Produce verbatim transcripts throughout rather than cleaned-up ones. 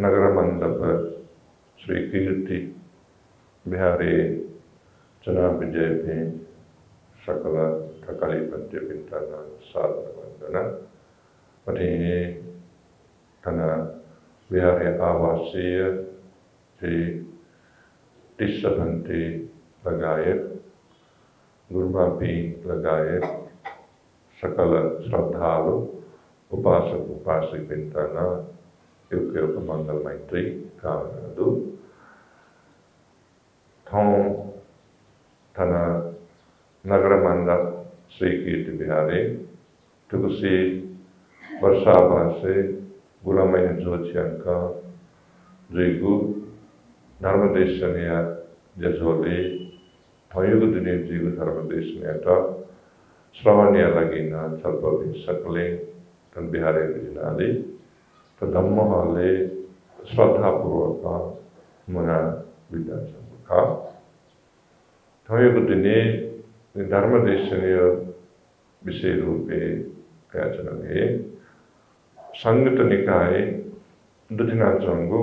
नगरमंडप श्रीकीर्ति विहारे जनाभिजयपि सकल कलिपद्यपितन साधन मठे धन विहारे आवासीय श्री टिस्सभंति लगायत गुरुमापी लगायत सकल श्रद्धालु उपासक उपासिकिंतन युक्त मंगल मैत्री कामनादु थों थना नगर मंडप श्रीकीर्ति विहारे तुलसी वर्षाभा से गुलामय जोचियांक जयगु धर्मदेशनिया जजोले थयुग दिने जीव धर्मदेशनिया तक श्रवणिया लगिना चलपवि सकले तन बिहारे विजनादि तो धम्म हाले श्रद्धापूर्वक मना विद्यासमुखा थयुग दिने धर्मदेशनीय विषय रूपे प्रयाचनगे संगत निकाय दुधिनाचंगु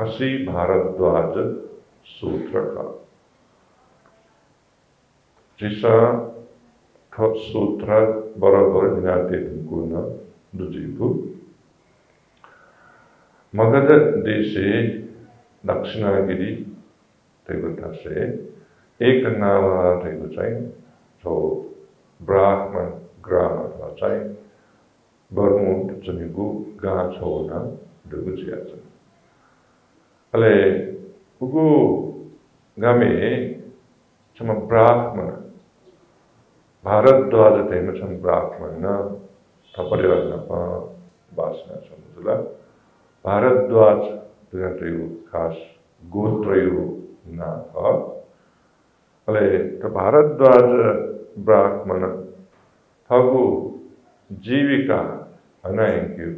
कसी भारद्वाज सूत्र का जिसा सूत्र बराबर दिनाते गुण दुजीभु मगध देशे दक्षिणागिरी तेगुता से एक नाम चाहिए तो ब्राह्मण ग्राम चाहिए बर्मुट चनिगु गाँच होना दुगुजिया अले उगु गामे चम ब्राह्मण भारद्वाज तेम चम ब्राह्मण न थपरिवार न पा बासना समझला भारद्वाज दुनिया खास गोत्रयो ना था अले तो भारद्वाज ब्राह्मण थगु जीविका अनायंकी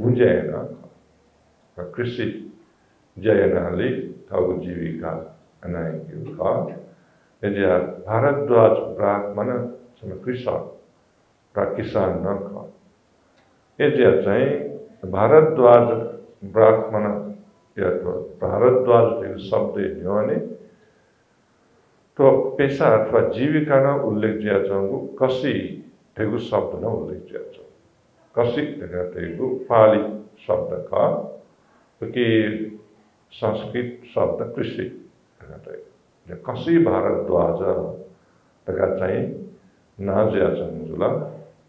भुंजयना कृषि जयनाली थगु जीविका अनायंकी था यदि भारद्वाज ब्राह्मण कृषक का किसान न खा यदि चाहिँ भारद्वाज ब्राह्मण या तो भारद्वाज शब्द हेने तो पेशा अथवा जीविका न उल्लेख किया चाहूँ कसी ठेगु शब्द न उल्लेख किया चाहूँ कसी ठेगु पाली शब्द का क्योंकि संस्कृत शब्द कृषि कसी भारद्वाज तक चाहिए नाजिया चंजुला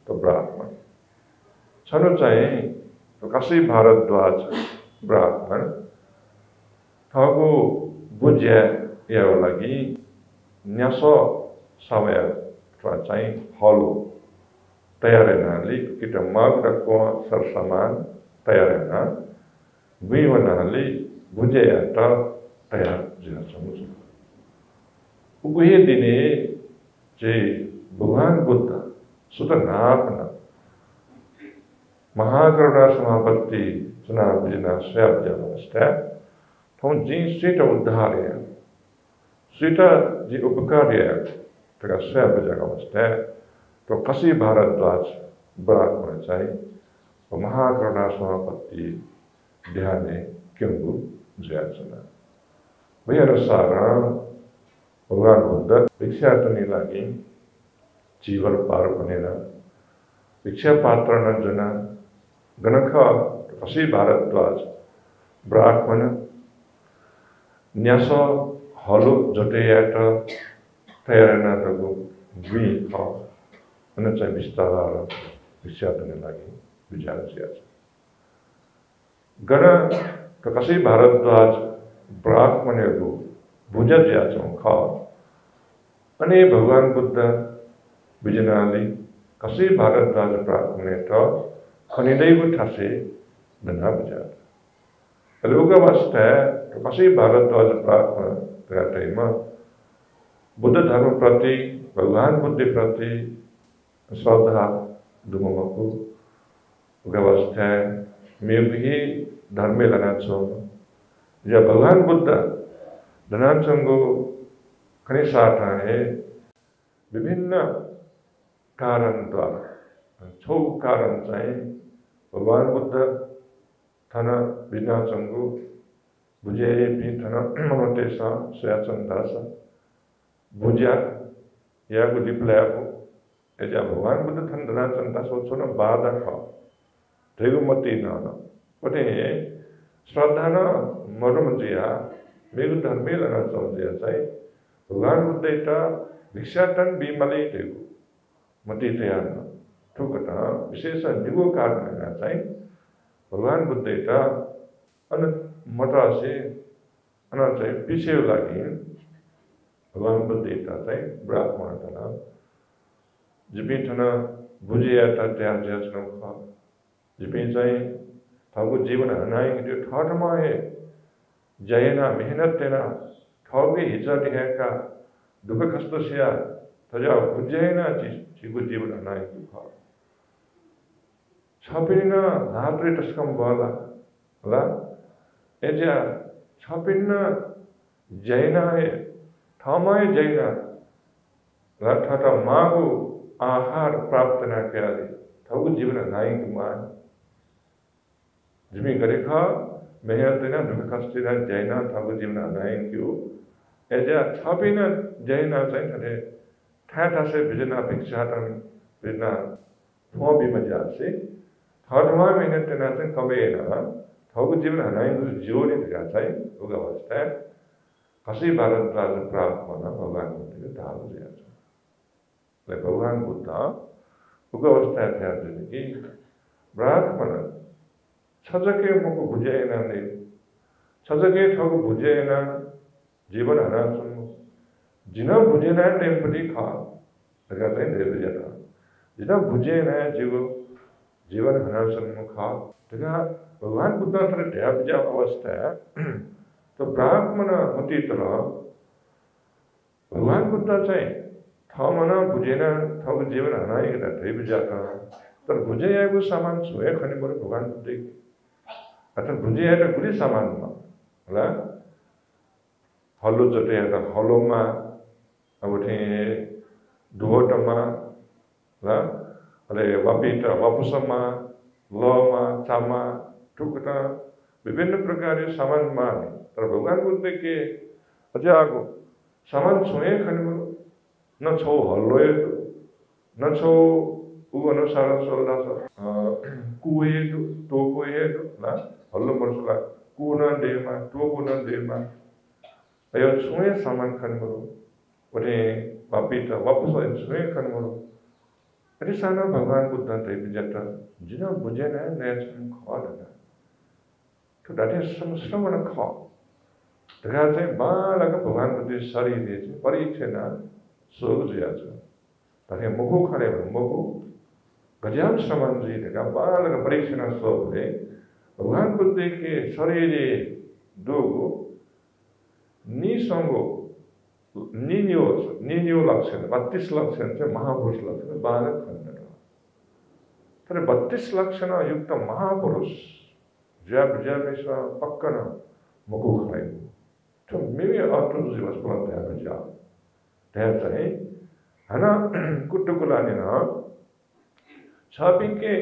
तो ब्राह्मण छो चाहिए तो कसी भारद्वाज ब्राह्मण थको बुझ्या लगी न्यासो समय चाहिए हलो तैयार नाली कि मग को सरसामान तैयार ना बीव नाली बुझ्या तैयार जिया चंजुला उहे दिने जे भगवान बुद्ध सुत नापना महाकरुणा समापत्ति चुनाव बिना स्वयं जनस्ता तो जी सीट उद्धार है सीट जी उपकार है तक स्वयं जगवस्था तो कसी भारद्वाज ब्राह्मण चाहिए तो महाकरुणा समापत्ति ध्यान क्यों जयाचना भैया सारा भगवान बुद्ध भिक्षाटनी लगी जीवन पार बनेर भिक्षा पात्र नजना गणख कसी भारद्वाज ब्राह्मण न्यास हलो जटेट तैयार नो दुई चाहिए बिस्तार भिक्षाटनी लगी विचार गण तो कसी भारद्वाज ब्राह्मण भुजा जिया खा अने भगवान बुद्ध बिजनाली कसी भारद्वाज ब्राह्मण तो खनिदैव ठासे धना बुझा अलग वास्ते तो कसी भारद्वाज ब्राह्मण तथा टाइम बुद्ध धर्म प्रति भगवान बुद्धि प्रति श्रद्धा दुमको उगवस्था मे भी धर्मे लना छो या भगवान बुद्ध धनाचंगो खनि साठ है विभिन्न कारण द्वारा छो कारण चाहिए भगवान बुद्ध थन बिना संगु भुजे भी थन ममते सा स्वयाचंदासा भुजा या गुदीपलायु ऐसा भगवान बुद्ध थन धनाचंदा सोचो न बाधा खा त्रिगुमती नाना पटे श्रद्धा ना मरुम जिया मेरे धर्मे लगा समझिया साई भगवान बुद्ध इता विक्षातन बीमारी देखो मती तैयार ना ठोक ना विशेष निगो कारण लगा साई भगवान बुद्ध इता अन मतासे अनाचाय पीछे लगी भगवान बुद्ध इता साई ब्राह्मण था जिपिन था ना बुझिया था त्याग जाचनों का जिपिन साई थागु जीवन अनाइंग जो ठाट माये जायेना मेहनत तेरा ठागे हिचारी है का दुख कष्टोषिया था जाओ बुझिया चीज चीकु जीवन अनाइंग तू खा छापिना नात्रे टस्कम बाला ला ऐसा छापिना जायेना है थामाये जायेना ला ठाटा मागु आहार प्राप्त न किया दे था वो जीवन नाइंग मान जिम्मी करेगा मेहनत ना दुख कष्ट ना जायना था वो जीवन नाइंग क्यों ऐसा छापी ना जायना सही था ने ठहरा से बिजना पिक्चर टन बिना थोड़ा भी मजा से थोड़ा मेहनत ना तो कमे ना था वो जीवन नाइंग तो जोड़ी दिया सही उगा वास्ते कसी भारत राज्य प्राप्त होना भगवान को दाव दिया भगवान बुद्धा उगवस्था है कि ब्राह्मण छजके मुख बुझे ना ने छजके ठोक बुझे ना जीवन हरा सुन जिना बुझे ना टाइम पर ही खा लगा टाइम दे दिया था जिना बुझे ना जीव जीवन हरा सुन खा लगा भगवान बुद्धा तरह ढाब जब अवस्था है तो ब्राह्मण होती तरह भगवान बुद्धा चाहिए था मना बुझे ना था वो जीवन हनाई करता है भी जाता है तर बुझे या कुछ सामान सोए खाने बोले भगवान देख अतः बुझे या ना कुछ सामान ना ला हॉलो चटे या तो हॉलो मा अब उठे दुहोट मा ला अरे वापीटा वापुसमा लो मा चामा ठुकटा विभिन्न प्रकार के सामान मा तर भगवान बोलते कि अच्छा आगो सामान सोए खाने बोले न छो हल्लोए तो न छो वो अनुसार सोलना सो कुए तो तो कुए तो ना हल्लो मर्सला कुना देमा तो कुना देमा अयो सुने सामान कन्वरो उन्हे वापिता वापस आए सुने कन्वरो अरे साना भगवान बुद्ध ने बिजता जिना बुझे ना नेचुरल खाओ लगा तो डाटे समस्या मन खाओ तो क्या चाहिए बाल अगर भगवान बुद्ध शरीर दे चुके परीक्षण ना सोच जाए ताकि मुखो खड़े बन मुखो गजाम समान जी ने कहा बाल का परीक्षण सोच ले भगवान बुद्ध के शरीर दोगो निसंगो निन्यो निन्यो लक्षण बत्तीस लक्षण से महापुरुष लक्षण बालक खंडन तेरे बत्तीस लक्षण युक्त महापुरुष जब जब ऐसा पक्का ना मुखो खड़े तो मेरे आत्म जीवन पर तैयार जाओ ऐसा है, है ना कुट्टकुलाने ना छापिंग के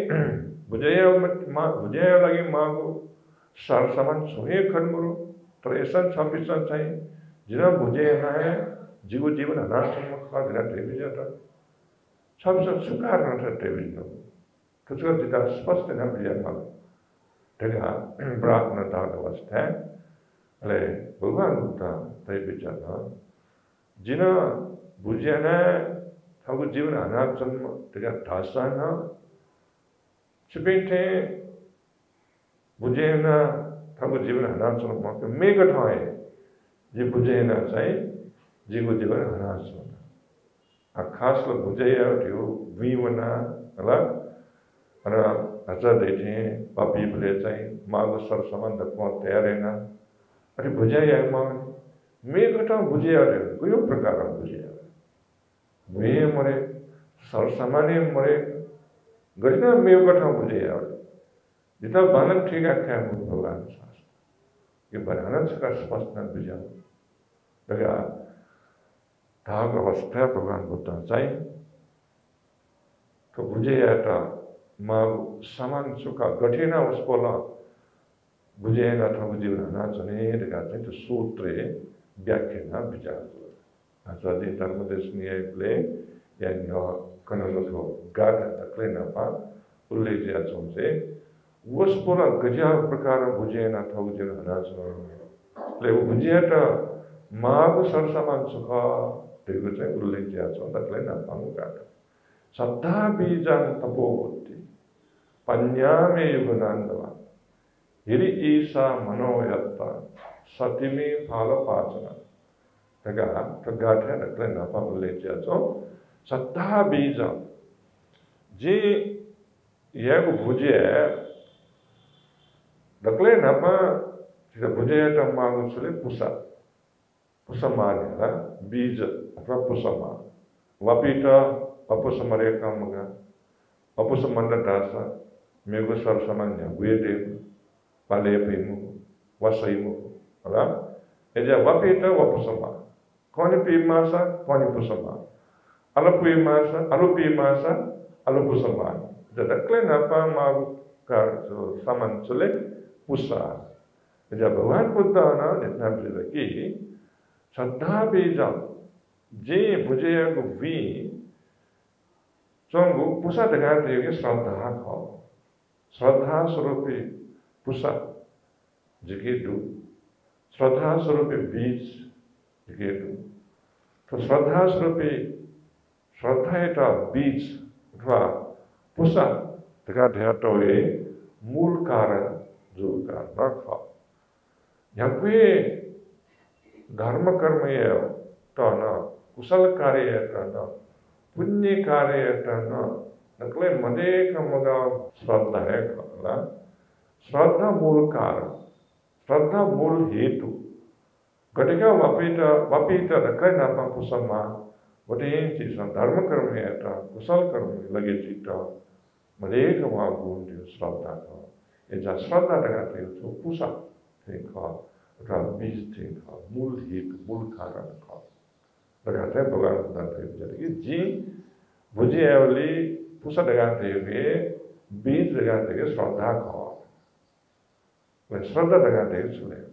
बुझाया माँ बुझाया लगी माँ को सार सामान सोए खड़मुरो तो ऐसा छापिंसा चाहिए जिना बुझे ना है जीव जीवन अनासम का गिरा टेबल जाता छापिंसा सुकार ना था टेबल ना कुछ का जितना स्पष्ट ना मिल जाता ठीक है ब्राह्मण दाग अवस्था है अरे भगवान बुद्धा टेबल जाता जिना बुझे ना था वो जीवन अनाचन तेरा दासा ना चिपटे बुझे ना था वो जीवन अनाचन माँके मेक ठाए जी बुझे ना सही जी वो जीवन अनाचन अखास लो बुझे या उठियो वीवना अलग अरे अच्छा देते हैं पापी भले सही माँ को सर समान दफना तैयार है ना अरे बुझे या माँ मैं कटा बुझे आ रहे कोई और प्रकार का बुझे आ रहे मैं मरे सार सामाने मरे गरीना मैं कटा बुझे आ रहे जितना बालक ठीक है क्या है भगवान सास ये बनाना चका स्पष्ट न बुझा लगा धाग अवस्था भगवान बुद्धा चाहिए तो बुझे आ रहा माँ सामान चुका गठीना उस बोला बुझेगाथामुजीवना चने रेगाते तो सूत्रे व्याख्याना विचार आजादी धर्मदेशनीय प्ले yang yo kanonoko gaga taklena pa uleja chonse was pora gaja prakara bujena thaujena raso le bujeta mag sarsaman sukha degote uleja chon taklena pamuga saddha bijan tapoti panyame yuganandava hiri isa manoyatta satime phala pachana daga tagatha taklena pa uleja chon सत्ता बीजा जी ये को भुजे डकले ना पा जिसे भुजे टम मांगो चले पुसा पुसा मारे ना बीज अपना पुसा मार वापीटा अपुसा मरे काम मगा अपुसा मंडल दासा मेरे को सर्व सामान्य गुए देव पाले अपने मु वासाई मु अलाम ऐसा वापीटा वापुसा मार कौन पीमा सा कौन पुसा मार Alu kui masa, alu pi masa, alu pusaman. Jadi kalian apa mau kerja saman sulit pusat. Jadi bahan putana itu nanti lagi. Sadha bijam, je bujaya guvi, cunggu pusat dengan tiunya sadha kau, sadha surupi pusat, jikidu, sadha surupi bij, jikidu, sadha surupi श्रद्धा एटा बीज अथवा पुसत तका ढेटो ए मूल कारण जो कारण था यके धर्म कर्म ए तो न कुशल कार्य करना पुण्य कार्य करना नकले मदे कमगा श्रद्धा है कला श्रद्धा मूल कारण श्रद्धा मूल हेतु घटिका वापीटा वापीटा नकले नापा Kusma Wati inci san dharma karma eta kusal karma lagi cita mereka maupun di srata ko eja srata dengan itu pusat tingkah rabis tingkah mul hit mul karan ko dengan itu bagan dan terjadi jadi budi awali pusat dengan itu bis dengan itu srata ko dan srata dengan itu sulit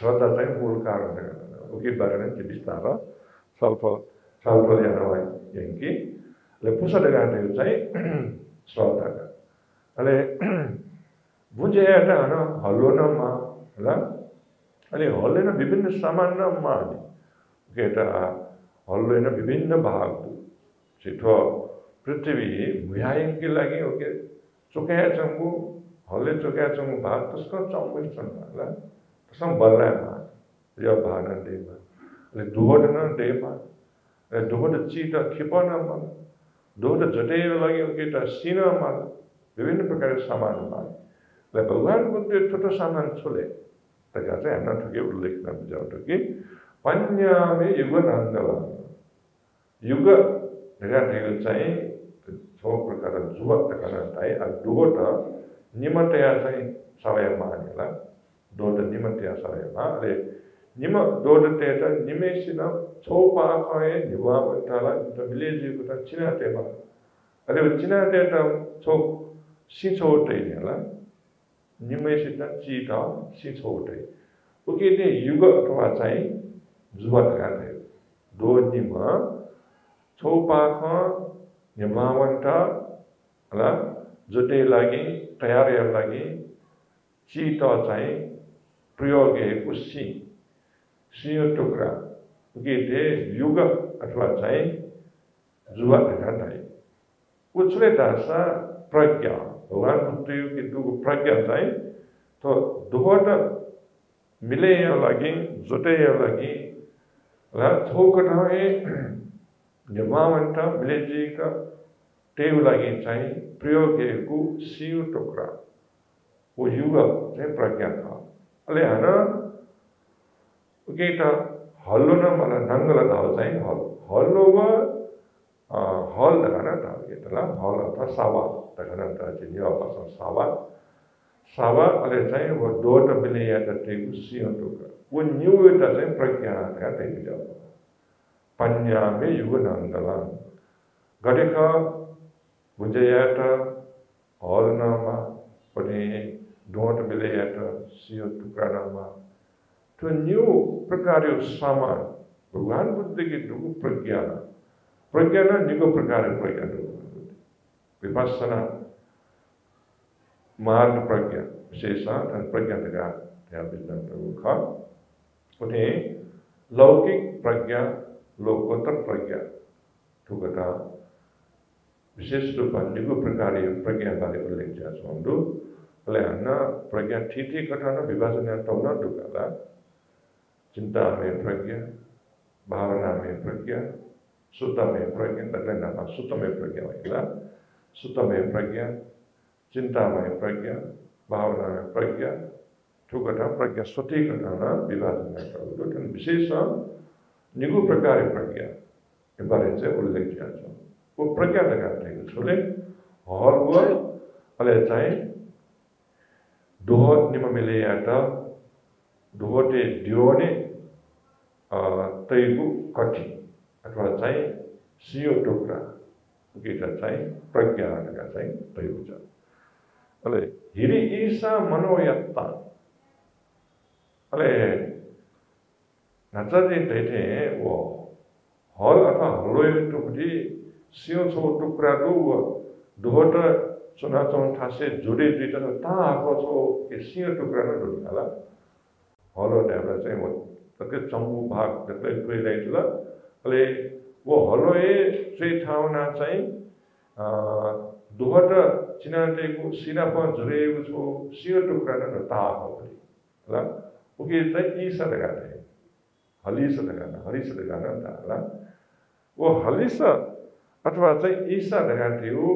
srata dengan mul karan dengan उनके बारे में चिंतित तारा साल पर साल पर जाना है यंकी लेपुसा लगाने के लिए स्वादा का अरे बुझे ऐसा है ना हलोना माँ ना अरे हल्ले ना विभिन्न सामान्य माँ के ता हल्ले ना विभिन्न भाग चित्तो पृथ्वी मुहायिन के लगे ओके चुके हैं चंगू हल्ले चुके हैं चंगू भाग तो उसका चंगू चंगा ना तो संबंध है माँ या भाना देवा, अरे दोहड़ ना देवा, अरे दोहड़ चीटा खिपा ना माला, दोहड़ जटे वाले उनके टा सीना माला, विभिन्न प्रकार के सामान माले, अरे भगवान बुद्धे छोटा सामान चले, तकाते है ना ठगे उल्लेख ना बजाओ ठगे, पन्या में युग नांदवा, युग देखा ठगे चाहे, छोट प्रकार के जुवा तकाना ताई, अरे दोहड़ा निमंत्रण या चाहे सावय माने ला, दोहड़ निमंत्रण निम दोड़ तेरा निमेशिना छो पाखा है निवाब ताला तो मिलेजी कुता चिना तेरा अरे वो चिना तेरा छो सिंचोटे नहीं ला निमेशिना चीता सिंचोटे वो कितने युग प्रवासाई जुबान करते हैं दो निमा छो पाखा निवाब वंटा अला जोटे लगी तैयारी लगी चीता चाहे प्रयोगे उसी Sio tukra, begini juga atau cai, juga dengan cai. Ucule dasa pragya, orang itu itu pragya cai, to dua orang milenya lagi, jotenya lagi, lah thokatnya jemawan ta mileji ka teu lagi cai, prioge ku sio tukra, u juga cai pragya ka, alehana उनके इटा हॉलों ना माला नंगला दाव जाएं hall हॉलों वा hall दरना दाव ये तला hall अता सावा दरना दाव जिन्हें वापस सावा सावा अलग जाएं वो दो टबिले या टटेगु सीओ टोकर वो न्यू इटा जाएं प्रक्यान का तेरी जाओ पंजाबे युग नंगला गढ़े का बुझे या टा हॉल ना मा पढ़े टुकड़ामा तो न्यू प्रकार सामान भगवान बुद्ध की प्रज्ञान प्रज्ञान निगो प्रकार प्रज्ञान विपस्सना मार्ग प्रज्ञा विशेषण प्रज्ञान का उन्हें लौकिक प्रज्ञा लोकोत्तर प्रज्ञा ठुकता विशेष रूप में निगो प्रकार प्रज्ञा बारे उल्लेख चाहूँ oleh anak pergian titik katana vipassana tauna dukala cinta me pragya bhavana me pragya sutta me pragya tatena sutta me pragya ila sutta me pragya cinta me pragya bhavana me pragya tukata pragya swati katana vipassana tauna dan vishesha nigu prakare pragya ke bare se ullekh kiya cha wo pragya lagate chole aur wo ale chai दोहत निम मिले आता दोहते दियोने तैगु कठी अथवा चाहिँ सियो टुक्रा गीता चाहिँ प्रज्ञानका चाहिँ तैगु छ अले हिरी ईसा मनोयत्ता अले नचते दैथे वो हल अथवा हलोय टुक्री सियो छो टुक्रा दु दोहत सुना चौन ठासे जुड़े जुटे ता आगो सो के सिंह टुकड़ा में डुल गया हलो डेवलप से वो तके चंबू भाग तके कोई लाइट ला अले वो हलो ये से ठावना चाहिए दोहरा चिनाते को सीना पर जुड़े उसको सिंह टुकड़ा में ता आगो पड़ी ला वो के तक ईसा लगाते हैं हलीसा लगाना हलीसा लगाना ता ला वो हलीसा अथवा चाहिए ईसा लगाते हो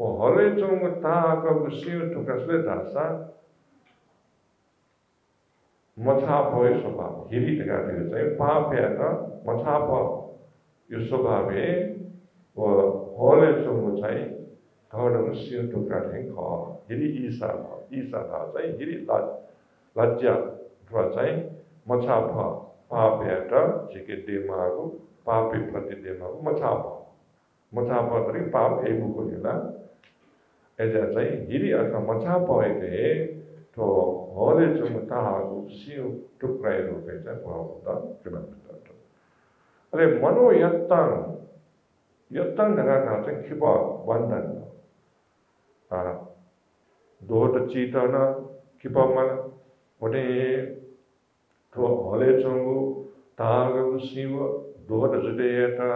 वो हरे चंग ता का विषय तो कसले दासा मथा भय स्वभाव हिरी लगा दिए जाए पाप है ना मथा पाप ये स्वभाव है वो हरे चंग चाहिए थोड़ा विषय तो करने का हिरी ईसा ईसा था चाहिए हिरी लज्जा थोड़ा चाहिए मथा पाप पाप है ना जिके दिमागो पापी प्रति दिमागो मथा पाप मथा पाप तरी पाप एवं को जिला ऐसा चाहिए हिरी अगर मचा पाएंगे तो हॉले जो मता हागु सिंह टुकड़े लोगे जाए वहाँ होता किमान बिताता अरे मनो यत्तन यत्तन लगा कहते हैं किबा बंधन आ दोहट चीता ना किबा मन उन्हें तो हॉले जो तागु सिंह दोहट जुड़े है ता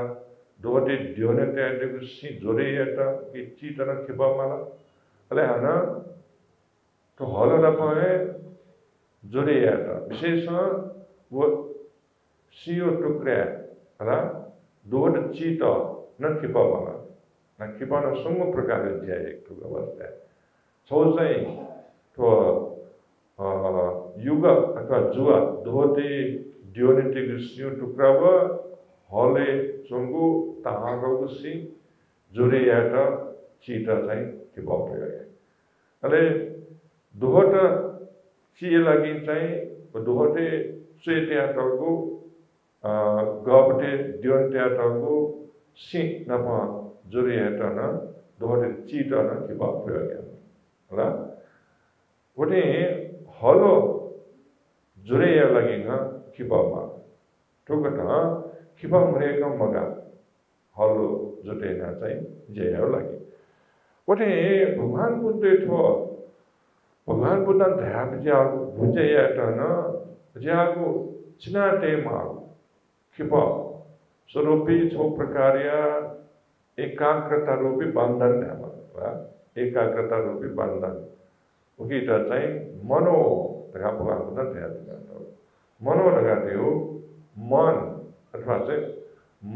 दोहरे दियोने ते ऐसे कुछ सी जोड़े ये टा किच्ची तरह किबा माला अरे है ना तो हॉल ना पाए जोड़े ये टा विशेष वो सीओ टुकड़े है ना दोहरे चीता ना किबा माला ना किबा ना संग प्रकार जिया एक टुकड़ा बसता है सोचाएं तो युगा अथवा जुआ दोहरे दियोने ते कुछ सीओ टुकड़ा वा हॉले संगु ताहागों सी जुड़े याता चीता चाहिए किबाब लगाए अरे दोहरा चील लगी चाहिए और दोहरे स्वेत याता को गाबटे दिवंत याता को सी नपा जुड़े याता ना दोहरे चीता ना किबाब लगाए अरे वो ने हॉलो जुड़े या लगी ना किबाबा तो क्या किबा मरेगा मगा हॉलो जुटे ना चाहिए जय हो लगे वो ने भगवान बुद्ध तो भगवान बुद्ध ने ध्यान जागो बुझे या तो ना जागो चिनाटे मारो किबा स्वरूपी छो प्रकारिया एकाग्रता रूपी बंधन है बंदा एकाग्रता रूपी बंधन उसी तरह चाहिए मनो तथा भगवान बुद्ध ध्यान जागो मनो लगाते हो मन अथवा से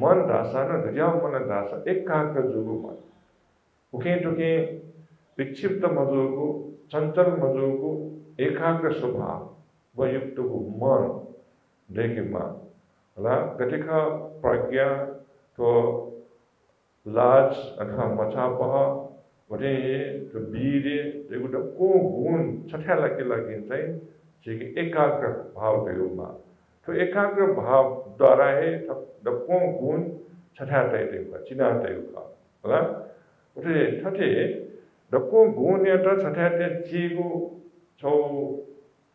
मन दासा ना गजाव मन दासा एक काक का जुगु मन उके तो के विक्षिप्त मजोगु चंचल मजोगु एकाग्र स्वभाव व युक्त को मन देखे मन अला कटिका प्रज्ञा तो लाज अथवा मछापह वटे तो बीरे देखो तो को गुण छठा लगे लगे चाहिँ जे एकाग्र भाव भयो मा तो एकाग्र भाव द्वारा है तब दबकों गुण छठाते देखा चिनाते देखा अलावा उसे छठे दबकों गुण या तो छठाते चीगु छो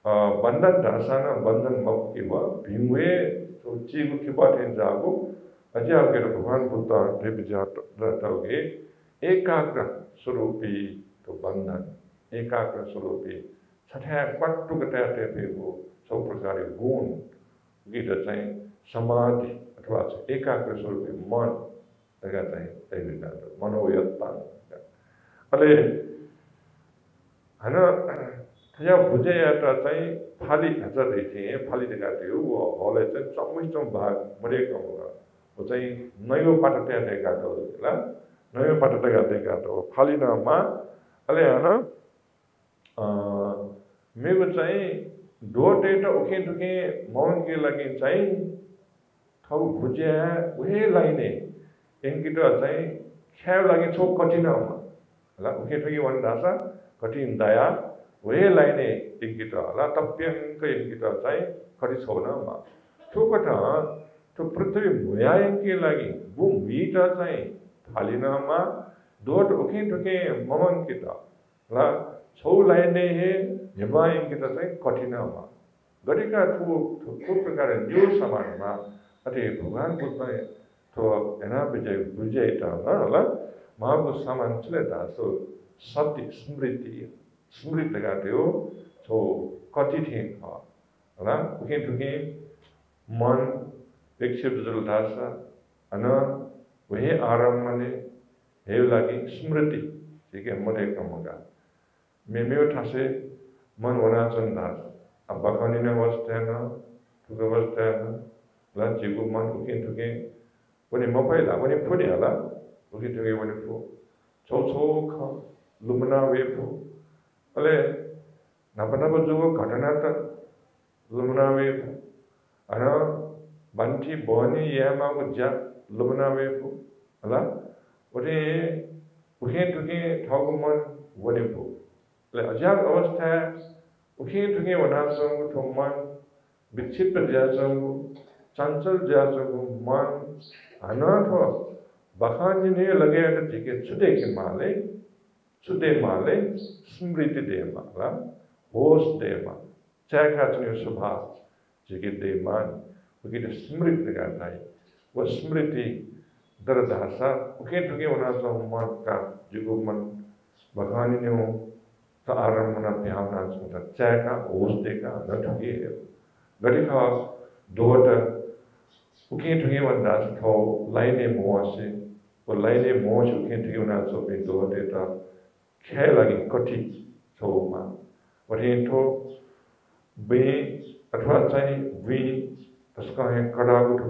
बंधन दासाना बंधन मप इवा भीमुए तो जीव की बात है जागो अजय आगे भगवान बुद्धा देव जात रहताओगे एकाग्र स्वरूपी तो बंधन एकाग्र स्वरूपी छठे पट्टु कटे आते भी वो सब प्रकार के गुण की रचनाएं समाधि अथवा एकाग्र स्वरूपी मन लगाता है देव जात मनोयत्ता अरे है ना या बुझे यात्रा ताई फाली हज़र देती है फाली दिखाती हो वो हॉल ऐसे चम्मच भाग मरे कम होगा वो ताई नयो पाठते हैं देखा तो ला नयो पाठते का देखा तो फाली ना माँ अरे है ना मैं वो ताई दो डेट उखे दुखे मौन के लगे ताई तो बुझे है वही लाइने इनकी तो ताई क्या लगे तो कठिन है माँ ला उखे दुखे वन दासा कठिन दाया वही लाइने इनकी तो ला तप्यं के इनकी तो ताई खरीद होना माँ तो कटा तो पृथ्वी भुया इनकी लगी भूमि तो ताई थाली ना माँ दो टुके टुके ममन की तो ला सो लाइने है जमा इनकी तो ताई कठिना माँ गरीब का तो खूब प्रकार न्यू समान माँ अरे भगवान बुद्ध ने तो ऐना बिजय बिजय इटा ना ला माँ को समान चले दासो सत्य स्मृति स्मृति लगाते हो तो कठिन है हाँ ना उन्हें तुम्हें मन विक्षेप जलदासा अन्ना वही आराम मने है वाली स्मृति ठीक है मने कम होगा मैं मैं उठा से मन वना चंदास अब बाकी ने वस्ते ना तू के वस्ते ना लांची को मन उन्हें तुम्हें वने मपाई ला वने पुरी आला उन्हें तुम्हें वने फो चौचौ का लुमना वे फो अरे नपनप जो वो घटना था लुमना वेब अरे बंटी बौनी यह माँ को जा लुमना वेब अला उन्हें उन्हें तुम्हें ठाकुमान वने भो अरे अजाब अवस्था है उन्हें तुम्हें वनासंग को ठोमान विचित्र जासंग को चंचल जासंग को मान अनाथ हो बखान जिन्हें लगे ऐसे जिके चुदे के माले सुदे माले स्मृति दे माला होश दे माल चाहेगा तो नहीं सुभाष जिके दे मान उनकी तो स्मृति लगाता है वो स्मृति दर्दासा उनके तो के उनासा उम्र का जिको मन भगवानी ने हो तो आराम उन्हें प्यार ना सुनता चाहेगा होश देगा ना तो के गरीबा दो टा उनके तो के वंदास तो लाइने मोहसे वो लाइने मोह उनके तो के उनासा में दो टे टा क्या लगी कटी तो माँ और ये तो बी अथवा चाहे बी उसका है कड़ागुड़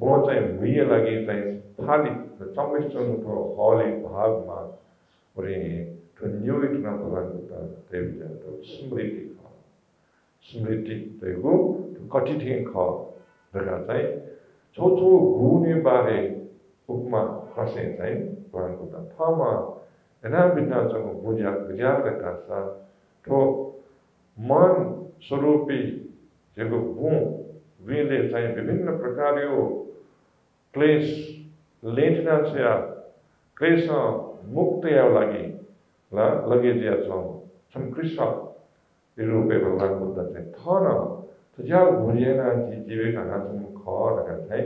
बहुत चाहे बी लगी चाहे भाली तो चम्मचों तो हॉली भाग माँ और ये तो न्यू इतना भाग होता देव जाता स्मृति का स्मृति तो ये वो कटी थी का देखा चाहे तो तो गुने बारे उपमा फंसे चाहे भाग होता था माँ ना बिना चंगो बुझा बुझा रखा सा तो मन स्वरूपी जगो गुं विले चाहे विभिन्न प्रकारियों क्लेश लेटना से आ क्लेशों मुक्त या लगी ला लगे दिया चंगो संकृष्टा इरुपे भगवान बुद्ध से था ना तो जब बुझे ना जी जीविका ना चंगो खा रखा था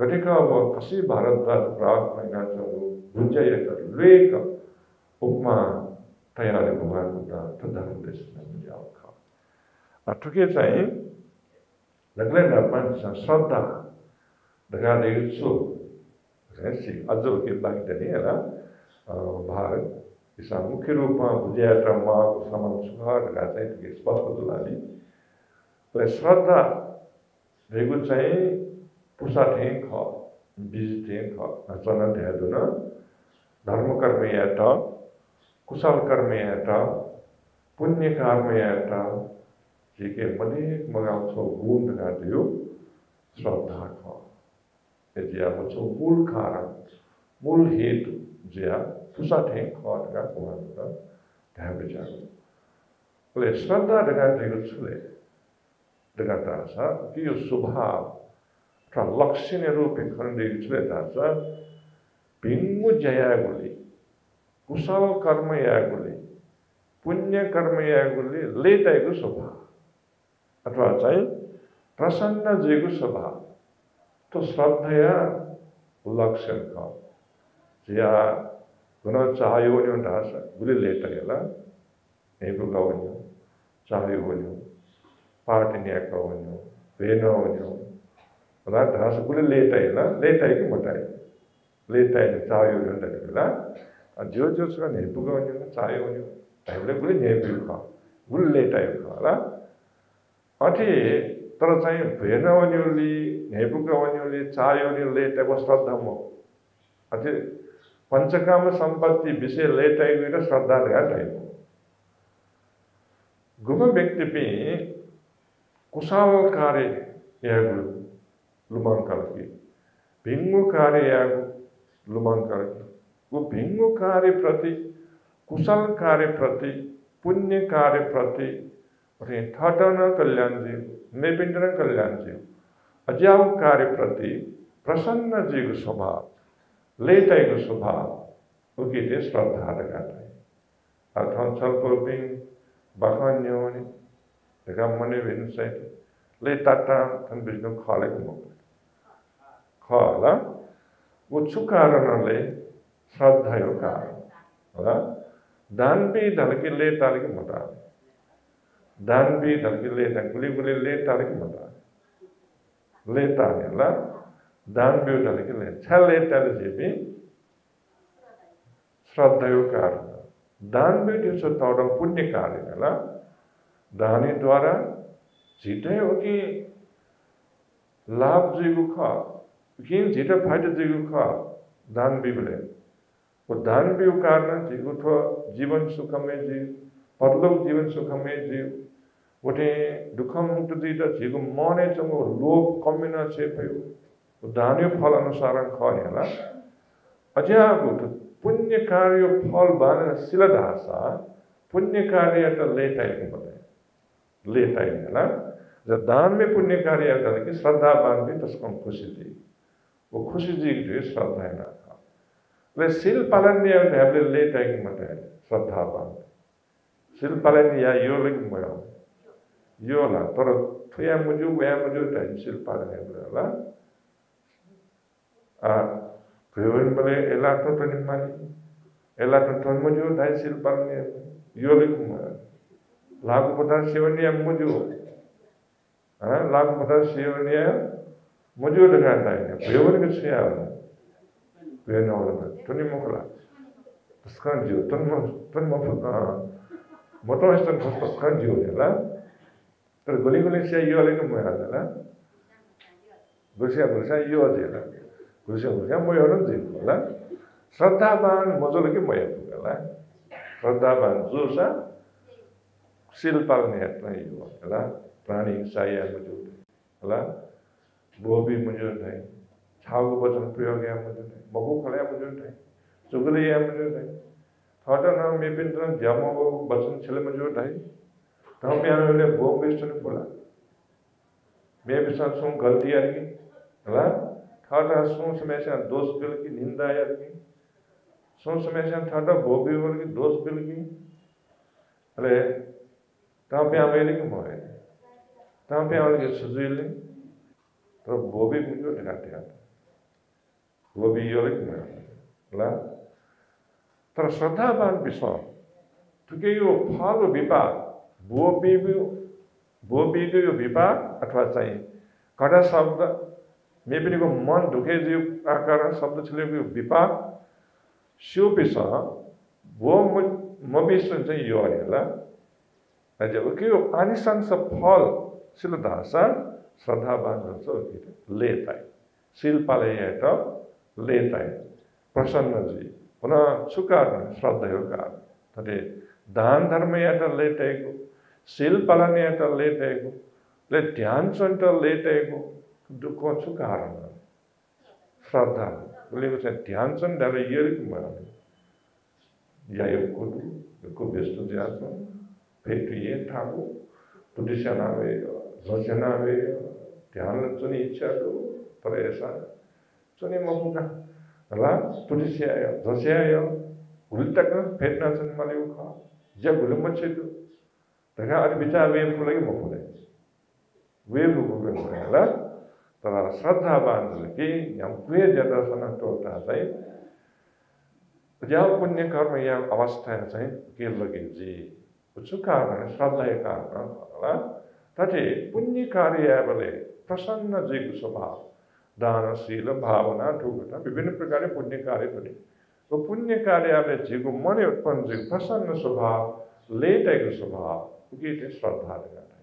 कभी का वो कसी भारत का प्राप्त नहीं ना चंगो बुझा ये कर लेगा उपमा तैयारी भगवान बुद्धा तो धर्म देश में मुझे आऊँगा अटूके चाहिए लगले ना पंच संस्था दगा देशो ऐसी अजब के बाइक देने है ना भारत इसमें मुख्य रूप में बुझे ट्रमा को समानुसार दगा चाहिए तो किस बात को लाली तो संस्था देखो चाहिए पुष्टि खा बिजली खा नचाना दे दोना धर्म कर्म ये ऐटा, कुशल कर्म ये ऐटा, पुण्य कर्म ये ऐटा, जिके मधेक मगाव सो गुण लगाते हो, श्रद्धा का, ये जिया बच्चों मूल कारण, मूल हेतु जिया फुसात हैं खान का कुमार का धैर्य बिचारो, उले श्रद्धा लगाते हो चले, लगाता सा कि उस सुबह का लक्षण रूप एक खंडे चले दासा बिंगु जया गुली, कुशाल कर्म या गुली, पुण्य कर्मयोगले ल्याएको स्वभाव अथवा चाहिँ प्रसन्नजीको स्वभाव तो श्रद्धया लक्षण का या गुण चाह्यो नि हुन्छ गुले लेटेला एको गवन्यो चाह्यो भन्यो पाटनिया गवन्यो वेनो भन्यो र धास गुले लेटेला लेटाइको मटाइ लेटाइले चाह्यो भन्दैला जो जो छ नि पुगवन्यो चाह्यो भन्यो ताइले गुले नेबिल का गुले लेटाइको होला अथि तर चाहिँ वेनो भन्योले नेबुको भन्योले चाह्यो नि लेटेको श्रद्धाम अथि पंचकाम संपत्ति विषय लेटाइगेर श्रद्धा ल्याएको गुम व्यक्तिपि कुशाल कार्य यागु लुमाङ्कलकी भिङ्गु कार्य यागु लुमाङ्कलकी वो भिङ्गु कार्य प्रति कुशल कार्य प्रति पुण्य कार्य प्रति अरे ठटन कल्याण जीव नेपिन्द्र कल्याण जीव अज्ञाव कार्य प्रति प्रसन्न जीव स्वभाव लेटाइको स्वभाव उकिते श्रद्धा लगाता है अर्थात सल्पोपिंग बखान्यो ने देखा मने विनसे लेटाटा तन बिजनो खाले को खाला वो चुकारणले श्रद्धा यो कारण होला दान भी धलके लेटाले के मता दान भी धलके लेटा गुली गुली लेटाले के मता लेटा होला दान भी उठाने के लिए छह लेता है जेबी श्रद्धायो कारण दान भी जैसे तोड़न पुण्य कार्य है ना दानी द्वारा जीते हो कि लाभ जीवु का किन जीता फायदा जीवु का दान भी मिले वो दान भी वो कारण जीवु तो जीवन सुखम में जीव परलोक जीवन सुखम में जीव वो टे दुखम मुक्त जीता जीवु माने चंगो लोभ कमीना चेपायो दान्य फल अनुसार खानेला अज्ञागुत पुण्य कार्य फल बाने सिलदासा पुण्य कार्य तो लेटाई को बताए लेटाई है ना जब दान में पुण्य कार्य आता है कि श्रद्धा बान भी तो उसको खुशी दी वो खुशी दी जो श्रद्धा है ना वे सिल पालन नहीं होते अपने लेटाई को बताए श्रद्धा बान सिल पालन या यो लग मरो यो ला पर तो या मुझे वह मुझे टाइम सिल पालन है बोला आ भवन बले एलाटो तनिमानी एलाटो तनमजो दाइ सिलपाल ने योले कुमार लागु पता सेवनिया मजो हां लागु पता सेवनिया मजो लगाता है भवन के से आवे वेन वाला तनिमोला उसका जो तनम तनम मोटो स्टन उसका जो हैला तर गली गली से योले कुमार हैला बसिया बसिया यो देला गुरुसे गुरुसे म योरन दिनुला श्रद्धावान मजलके म यापुला श्रद्धावान जोसा सिल पाल्ने हेतु यो होला प्राणी सहाय मजो होला बोबी मजो नै छागु वचन प्रयोग या मजो नै बहु खले मजो नै चुगले या मजो नै थटना मेपिन्द्र जमो वचन छले मजो नै तम याले बोबेस्टन बोला मे विषय सो गलती आनी होला थाटा सोच में से दोष बिल की निंदा या की सोच में से थाटा भोगी बोल की दोष बिल की अरे तां पे आवेले के मोए तां पे आवेले के सुजीले तो भोगी मुझे लगाते हैं वो भी योले के मोए ला तर श्रद्धा बान विश्वास तो के यो फालो विपाक वो भी वो भी के यो विपाक अथवा चाहिए कड़ा शब्द मैं भी निको मन दुखे जो आकार शब्द चले गए विपाक शिव पिसा वो मबीसन से योर है ला अजब क्यों आनिसन सब फल सिलदासा श्रद्धा बांधन सो लेता है सिल पाले ये तो लेता है प्रसन्न जी उन्ह चुकार श्रद्धा योगा तड़े दान धर्म ये तो लेते हैं को सिल पालने ये तो लेते हैं को ले ध्यान संतर लेते हैं को दुखों से कारण श्रद्धा बोले उसे ध्यान से डाले ये मारे या ये को तो को व्यस्त दिया तो फिर तो ये था वो तो दिशना वे रचना वे ध्यान सुनी इच्छा तो पर ऐसा सुनी मौका अल्लाह तो दिशा या रचना या उल्टा कर फिर ना सुन मालियों का Sejak belum macet itu, tengah ada bicara wave lagi mau mulai. Wave bukan malah, terlalu serta lagi yang kue jadwal sangat terutama saya. Jauh punya karma yang awas tanya saya kira lagi ji, itu karena serta ya karena malah. Tadi punya karya balik, prasanna jigu sabab, dana sila bhavana dhugata, विभिन्न प्रकार पुण्य कार्य बने। तो पुण्य कार्य आपने जीव मन उत्पन्न जीव प्रसन्न स्वभाव लेट एक स्वभाव क्योंकि इतने श्रद्धा लगाना है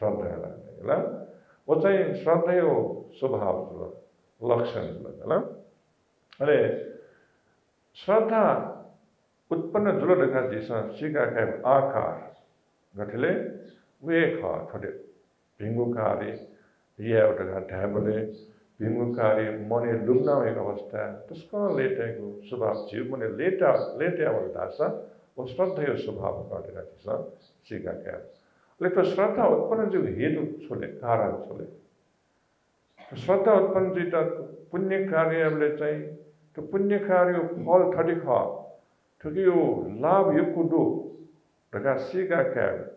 श्रद्धा लगाना है ना वो चाहिए श्रद्धा यो स्वभाव जो लक्षण जो ना अरे श्रद्धा उत्पन्न जुल रखा जैसा शिका के आकार घटले वे खा थोड़े भिंगु कार्य ये उठा ढाबले Bingung karya moni lumna mereka wasta, terus kalau late aku sebab jiwa moni late late awal dasar, waspada itu sebab apa dia kisah siga kaya. Lekar serata utpan juga hidup sole, karan sole. Serata utpan juga punya karya belecai, tu punya karya hal terdikah, tapi yo lab yo kudu, mereka siga kaya.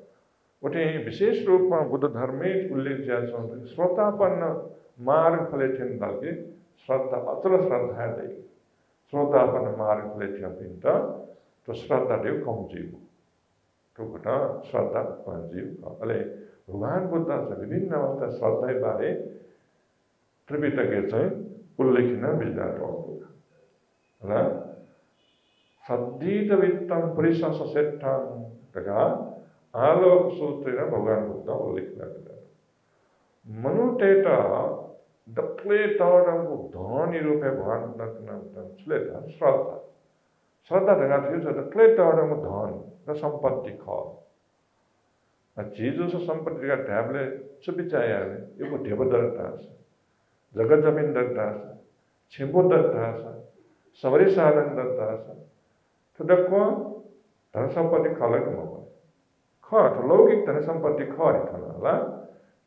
Utai, khusus rupa Buddha dharma ulik jalan serata panna. मार्ग फलेचन दागे श्रद्धा अतुल श्रद्धा है नहीं श्रद्धा अपन मार्ग फलेचन पिंटा तो श्रद्धा देव कौन जीव तो बता श्रद्धा कौन जीव का अले भगवान बुद्धा से विभिन्न वास्ता श्रद्धा के बारे त्रिपिटक के साथ उल्लेखना मिल जाता है अल्लाह सद्दीतवित्तम परिशाससेत्तम तथा आलोक सूत्र में भगवान बुद्धा उल्लेखना करता है मनुष्यता Dapat tahu rambu dhani rupa bahan nak nama nama sulit, serata, serata dengan itu saja dapat tahu rambu dhani, na sampat dikau. Nah, jitu sa sampat dikau tablet, sebicaya ni, ibu dewa daratan, jagat jamin daratan, cembu daratan, sawari saharan daratan, tu dakwa, tanah sampat dikau lagi mahu. Kau, tu logik tanah sampat dikau itu nala.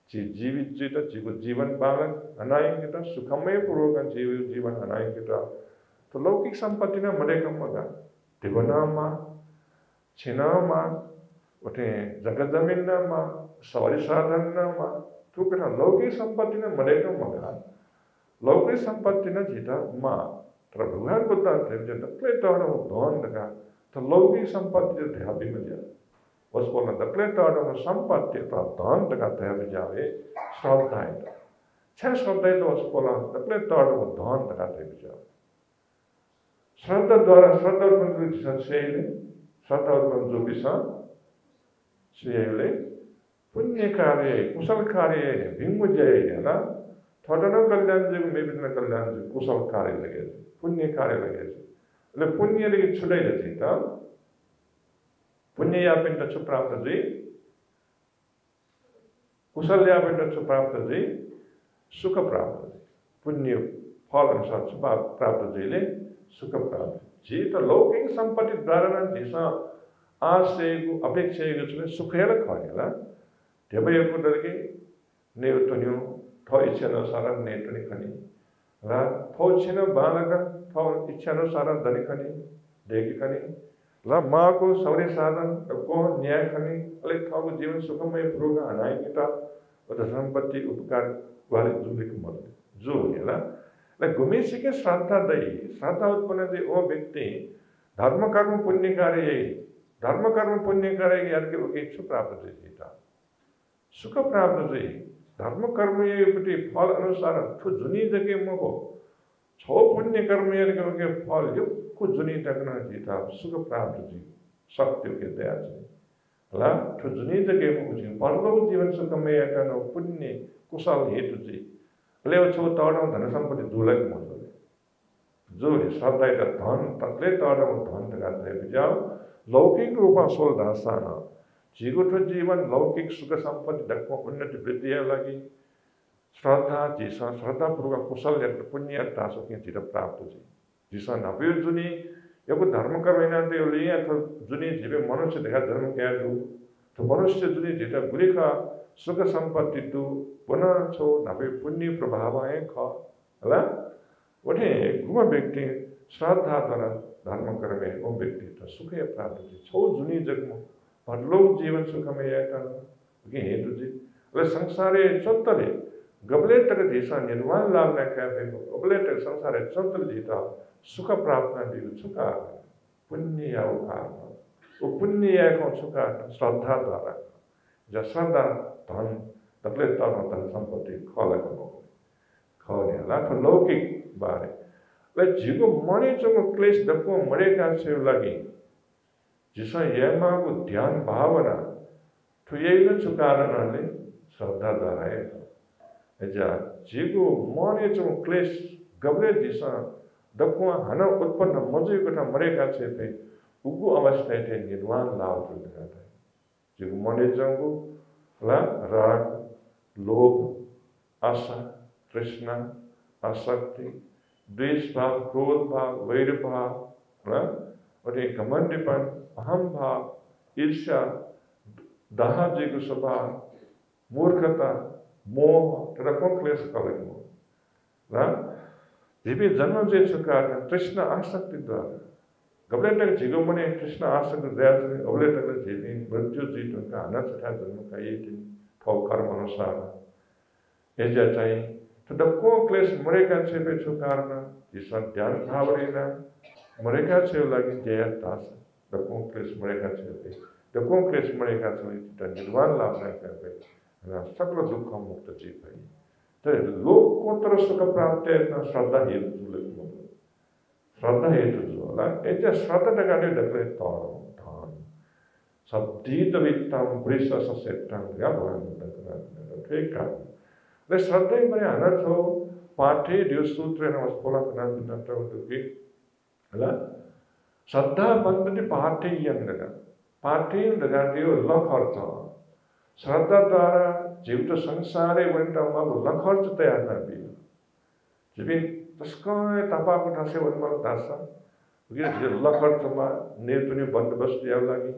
जीवित जीता जीव जीवन पालन अनायम किता सुखमय पूर्वक जीव जीवन अनायम किता तो लौकिक संपत्ति ना मरे कम होगा दिवना माँ छिना माँ उठे जगत जमीन ना माँ सवारी साधन ना माँ तो किता लौकिक संपत्ति ना मरे कम होगा लौकिक संपत्ति ना जीता माँ तर भगवान बुद्धा थे जब प्लेट और वो धन लगा तो लौकिक संपत्ति जो ध्याबी में जाए उस पर न दफ्तर और न संपत्ति प्राप्तान लगाते हैं बिचारे श्रद्धा है तो छह श्रद्धा है तो उस पर न दफ्तर और न धान लगाते हैं बिचारे श्रद्धा द्वारा श्रद्धा और पंचविशेष शैले श्रद्धा और पंचविशेष शैले पुण्य कार्य कुशल कार्य विमुख जाए है ना थोड़ा ना कल्याण जी में भी ना कल्याण जी कुशल कार्य लगे पुण्य कार्य लगे ले पुण्य लेकिन छुड़ाई जाती था पुण्य या पिंड अच्छु प्राप्त जी, कुशल या पिंड अच्छु प्राप्त जी, सुख प्राप्त जी, पुण्य फल अनुसार सुख प्राप्त जी ले सुख प्राप्त जी तो लौकिक संपत्ति द्वारा न जैसा आशे को अपेक्षे को चले सुख है रखा है ना जब ये कुछ लगे नेवतुनियों थो इच्छा अनुसार नेतुनिखनी ना थो इच्छा न बालका थो इच्छा अनुसार दनिखनी देखिखनी ला माँ को सवरे साधन को न्याय करनी अलेख था वो जीवन सुखमय प्रोग्राम आनाएं की ता और धर्मपति उपकार वाले जुम्बे को मत जो है ला ला गुमेशी के श्रद्धा दायी श्रद्धा उत्पन्न दे ओ व्यक्ति धर्म कर्म पुण्य कार्य यही धर्म कर्म पुण्य कार्य यार के वो किच्छ प्राप्त जीता सुख प्राप्त जी धर्म कर्म ये उपति फल अनुसार तो जुनी जगह में को छो पुण्य कर्म यार के वो के फल युक्त कुछ जुनी तकना जीता सुख प्राप्त जी शक्तियों के दया जी ला तो जुनी तके मुझे बालकों जीवन सुख में या करना पुण्य कुशल हेतु जी ले वो छोटा ताड़ाम धन संपत्ति दूल्हे के मौजूद है जो है श्रद्धा का धन तकले ताड़ाम धन तकाते बिजाओ लौकिक रूपा सोल दासाना जीवन तो जीवन लौकिक सुख संपत्ति दक्को उन्नति वृद्धि लगी श्रद्धा जी श्रद्धा पूर्वक कुशल या पुण्य दासों की जीवन प्राप्त जी जिसान अभी जुनी या कुछ धर्म का वैना दे उल्लिया तो जुनी जीवे मनुष्य देखा धर्म क्या दो तो मनुष्य जुनी जीता बुरी का सुख संपत्ति दो पुनः तो नापे पुण्य प्रभावाएं खा अल्लाह वटे घुमा व्यक्ति श्रद्धा द्वारा धर्म कर्मेको व्यक्तित्व सुखे प्राप्ति छौ जुनी जगमो परलोक जीवन सुखमय हेतुजी अरे संसारे चौतरे गबले तक देशा निर्वाण लाभ गबले तक संसारे चौतल जीता सुख प्राप्त जीव सुखा पुण्य वो पुण्य सुख श्रद्धा द्वारा जो श्रद्धा धन तबले तन धन संपत्ति खला खला लौकिक बारे जीको मणिचोको क्लेश धक्को मरेगा से लगी जिस यह मांगो ध्यान भावना ठुएन चुकारण श्रद्धा धराए जीको मणिचोको क्लेश गबले दिशा धक्को हन उत्पन्न मजो कठा मरेगा से थे उगो अवस्था थे निर्वाण लाभ जीको मणिचोको ला राग लोभ आशा तृष्णा आसक्ति द्वेष भाव क्रोध भाव वैर भाव है और एक घमंडपन अहम भाव ईर्ष्या दाहजी को स्वभाव मूर्खता मोह तथा क्लेश कलेक्मो जीवी जन्म जे सुकार तृष्णा आसक्ति द्वारा गबले तक जीवो मने तृष्णा आसक्ति द्वारा गबले तक जीवी मृत्यु जीत उनका अनंत तथा जन्म का ये थी फल कर्म अनुसार ये जाता है तो धक्को क्लेश मरेगा से पे छुकारना जिसका ध्यान भाव लेना मरेगा से लगी जय दास धक्को क्लेश मरेगा से पे धक्को क्लेश मरेगा से तो निर्वाण लाभ ना कर पे ना सकल दुख मुक्त जीव है तो लोक को तरह सुख प्राप्त है ना श्रद्धा हेतु लेको श्रद्धा हेतु जो ला ऐसे श्रद्धा लगाने डकले तौर धान सब दीद वित्तम वृष ससेतम या भगवान डकना ठीक है ले श्रद्धा ही मरे अनर्थ हो पाठे दिवस सूत्र है वस्तुला कना बिना तो दुखी हला श्रद्धा बंधने पाठे ही अंगना पाठे लगा दियो लख अर्थ श्रद्धा द्वारा जीव तो संसारे वंटा मां लख अर्थ तैयार ना भी जीवी तस्का तपा को ठासे वनमल दासा ये जो लख अर्थ मां ने तने बंदोबस्त या लागी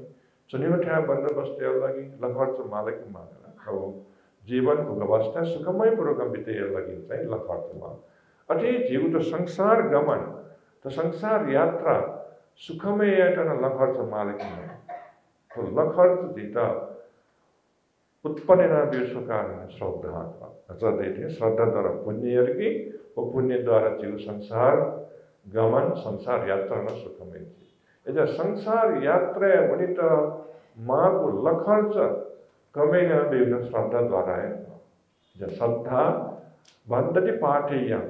सुनी उठा बंदोबस्त या लागी लख अर्थ मालिक मांगला हो जीवन को अवस्था सुखमय पूर्वक बीते लगे लखमा अति जीव तो संसार गमन तो संसार यात्रा सुखमय लखर्च मालिक तो लखर्च जीता उत्पन्न ना भी कारण श्रद्धा हृदय श्रद्धा द्वारा पुण्य अर्गी और पुण्य द्वारा जीव संसार गमन संसार यात्रा न सुखमय थी संसार यात्रा वनित माँ को लखर्च कमे देवना श्रद्धा द्वारा है जब श्रद्धा बंदते पाठे यम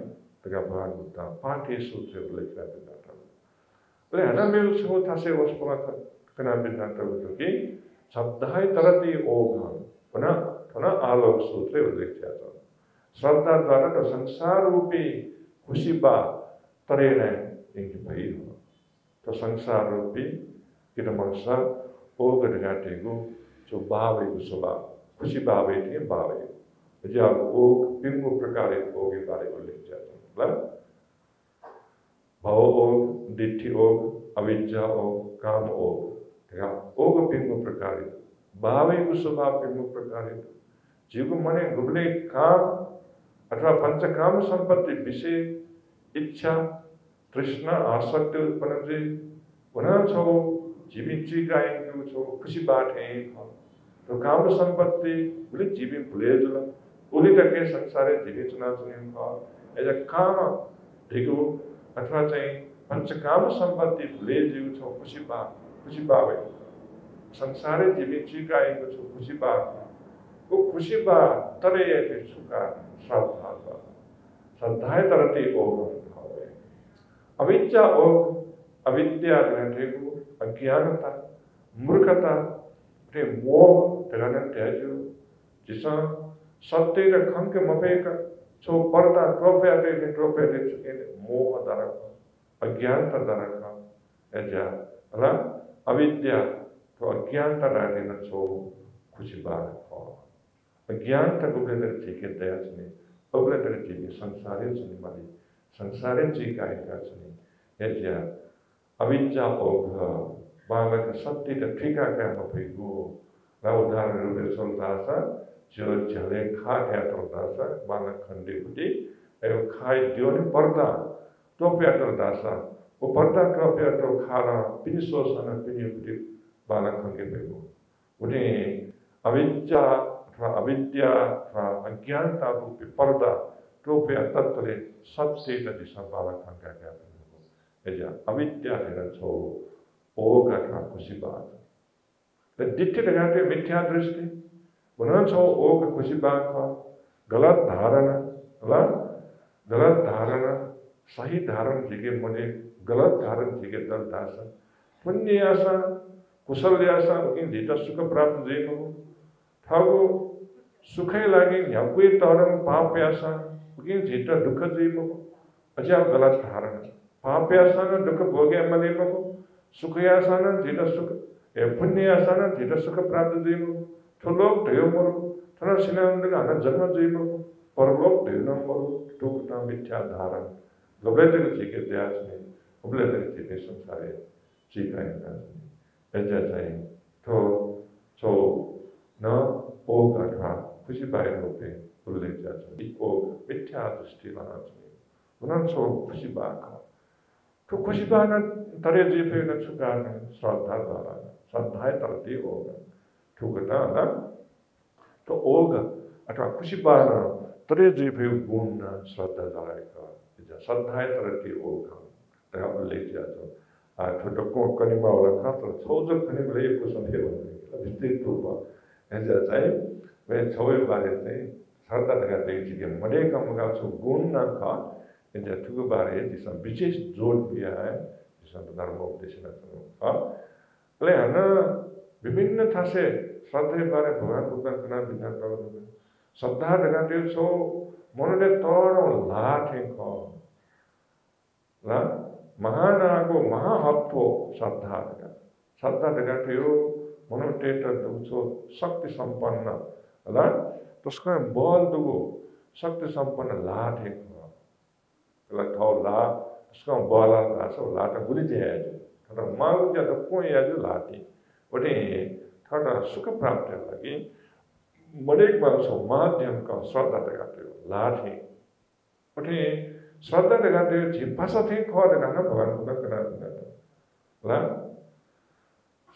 तक भागवता पाठे सूत्र लिखा बिनाता बोले है ना मैं उसको था से उसको कना बिनाता बोलते कि श्रद्धा ही तरती ओघन बना बना आलोक सूत्र लिखा था श्रद्धा द्वारा तो संसार रूपी खुशी बा तरे रहे इनके भाई हो तो संसार रूपी कि नमस्कार ओघन घाटे को जो भाव है उस भाव खुशी भाव है ये भाव है जब वो पिंगो प्रकार के भोग के बारे में लिख जाता है मतलब भाव ओग दिट्ठी ओग अविद्या ओग काम ओग ठीक है ओग पिंगो प्रकार भाव है उस भाव पिंगो प्रकार जीव को मने गुबले काम अथवा पंच काम संपत्ति विषय इच्छा तृष्णा आसक्ति उत्पन्न जी पुनः छो जीवित जी का खुशी बात है तो काम संपत्ति बोले जीवी भूले जुला बोली तक संसारे जीवित चुना चुने ऐसा काम ठीक अथवा चाहिए पंच काम संपत्ति भूले जीव छो खुशी बात खुशी बात है संसारे जीवित जी का खुशी बात वो खुशी बात तरे ऐसे सुखा श्रद्धा श्रद्धा तरते ओग अविद्या ओग अविद्या अज्ञानता मूर्खता मोह तगाना त्याज्यो जिसा सत्य र खंक मपेक छो पर्दा ट्रोफे आते ने ट्रोफे दे चुके मोह द्वारा अज्ञानता द्वारा का ऐसा अला अविद्या तो अज्ञानता द्वारा ने छो कुछ बात हो अज्ञानता को लेकर ठीक है दया से अब लेकर ठीक है संसारे से मारी संसारे जी का है से ऐसा अविद्या ओघ बालक सत्य का ठीका क्या मपेगो ना उदाहरण रूप से सुनता था जो जले खा गया तो था बालक खंडे उठी एवं खाए दियो ने पर्दा तो पे तो दासा उपरता ट्रॉफी अटो खारा पिनी सोसना पिनी उपरी बालक हंगे बेगो उन्हें अविद्या अथवा अविद्या अथवा अज्ञानता रूपी पर्दा ट्रॉफी अतत्तरे सबसे नदी सब बालक हंगे क्या बेगो ऐसा अविद्या है ना तो ओग अथवा कुशी बात तो दिखते लगाते मिथ्या दृष्टि उन्हें तो ओग कुशी बात का गलत धारणा गलत गलत धारणा सही धारण जिगे मुझे गलत धारण जिगे दर्द आशा पुण्य आशा कुशल आशा उनकी जीता सुख प्राप्त जीव हो थागो सुखे लागे याकुई तारम पाप आशा उनकी जीता दुख जीव हो अच्छा गलत धारण पाप आशा न दुख भोगे मने हो सुख आशा न जीता सुख ए पुण्य आशा न जीता सुख प्राप्त जीव हो तो लोग देव मरो थरा सिनांद का न जन्म जीव हो परलोक देव न मरो टूकता मिथ्या धारण गबेदन चीके त्यास ने उपलेदन चीके संसारे चीका इंदास ने ऐसा चाहिए तो तो ना ओग अठा कुछ बाहर होते उपलेदन चाहिए इस ओग मिथ्या दृष्टि लाना चाहिए उन्हन सो कुछ बाहर का तो कुछ बाहर ना तरे जीपे ना चुकार ना श्रद्धा द्वारा श्रद्धाएं तरती ओग टूकता ना तो ओग अठा कुछ बाहर तरे जीपे गुण ना श्रद्धा द्वारा सद्धाय तरती ओगा तब ले जाता आ छोटे को कनिमा वाला खातर छोटे कनिम ले एक कुछ नहीं होता विस्तृत रूपा ऐसा चाहिए वे छोटे बारे से सादा लगा देगी कि मरे का मगर तो गुण ना का ऐसा छोटे बारे जिसमें विशेष जोड़ दिया है जिसमें धर्म उपदेश ना करो आप ले अन्ना विभिन्न था से सादे बारे भगवान भगवान कना बिना करोगे सद्धा लगा देगी तो मनुष्य तोड़ो लाठ है को ना महानागो महाहप्पो सद्धा लगा सद्धा लगा तो यो मनुष्य टेटर दूसरो शक्ति संपन्न ना तो उसका बॉल दूँगो शक्ति संपन्न लाठ है को लगता हो लाठ उसका बॉला लाशो लाठा बुरी जाए तो मालूम जाता कोई ऐसे लाठी बने थोड़ा सुख प्राप्त है लगी मरेक बार सो माध्यम का सद्धा लगा लाठी, उठे श्रद्धा लगाते हो जी भाषा थी खो लगाना भगवान को करना लगाता, लां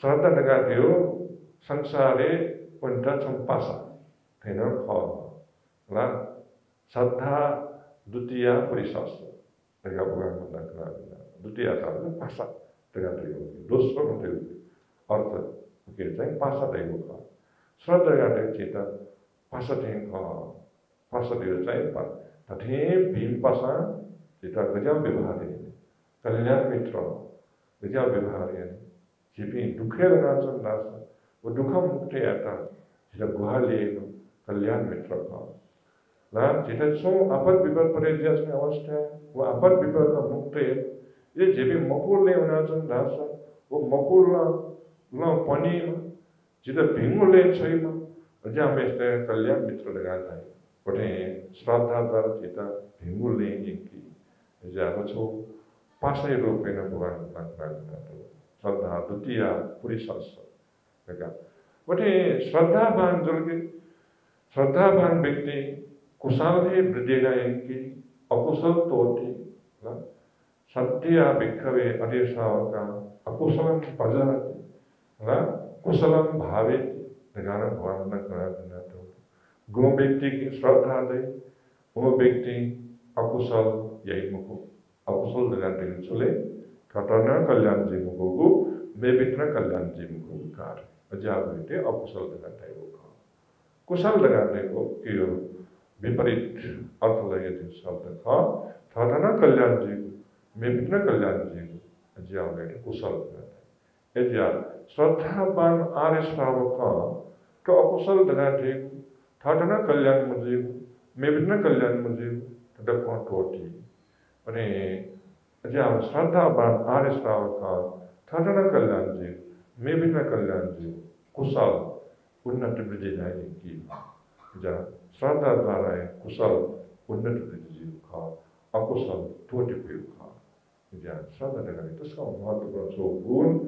श्रद्धा लगाते हो संसारे उनका संपासा, थे ना खो, लां श्रद्धा दूतिया परिशास्त्र, लगा भगवान को करना लगाता, दूतिया ताल में भाषा लगाते हो, दूसरों में लगाते हो, और तो कहते हैं भाषा देवों का, श्रद्धा लगाते हो चीता भाषा थी खो पासा दिवस चाहिए पर तथें भीम पासा जितना गजाम विभागे कल्याण मित्रों गजाम विभागे जिपी दुखे लगाना नासा वो दुखा मुक्ति आता जितना गुहाले कल्याण मित्रों का लाम जितना सो आपद विपद परिज्ञास में अवस्था वो आपद विपद का मुक्ति ये जिपी मकूल ले बनाना नासा वो मकूल ला ला पानी जितना भीम ले चाहिए गजाम मित्र कल्याण मित्र लगाना है उठे श्रद्धा द्वारा चीता भीमूल लेंगे कि जावो छो पासे रूपे न भगवान लगता है तो श्रद्धा दुतिया पूरी शास्त्र लगा उठे श्रद्धा बान जोड़के श्रद्धा बान व्यक्ति कुशाल है ब्रजेगा इनकी अकुशल तोटी ना सत्या विक्रवे अधेशाओं का अकुशलम पजारते ना कुशलम भावे लगाना भगवान लगता है गुण व्यक्ति की श्रद्धा दे, वो व्यक्ति अकुशल यही मुको, अकुशल लगाते हैं चले, खटना कल्याण जी मुको को, बेबितना कल्याण जी मुको कार, अजाब बेटे अकुशल लगाते हैं वो काम, कुशल लगाने को क्यों विपरीत अर्थ लगे थे शब्द का, खटना कल्याण जी को, बेबितना कल्याण जी को, अजाब बेटे कुशल लगाते हैं, ऐसा श्रद्धा बान आरिश्राव का, तो अकुशल लगाते हैं थाटना कल्याण मुझे मेवितना कल्याण मुझे तड़कों टोटी अने जहाँ श्रद्धा बान आरिश्राव का थाटना कल्याण जी मेवितना कल्याण जी कुशल उन्नत विजय जाएगी कि जहाँ श्रद्धा द्वारा है कुशल उन्नत विजय का अकुशल टोटी पे का जहाँ श्रद्धा लगाई तो इसका महत्वपूर्ण सोगुन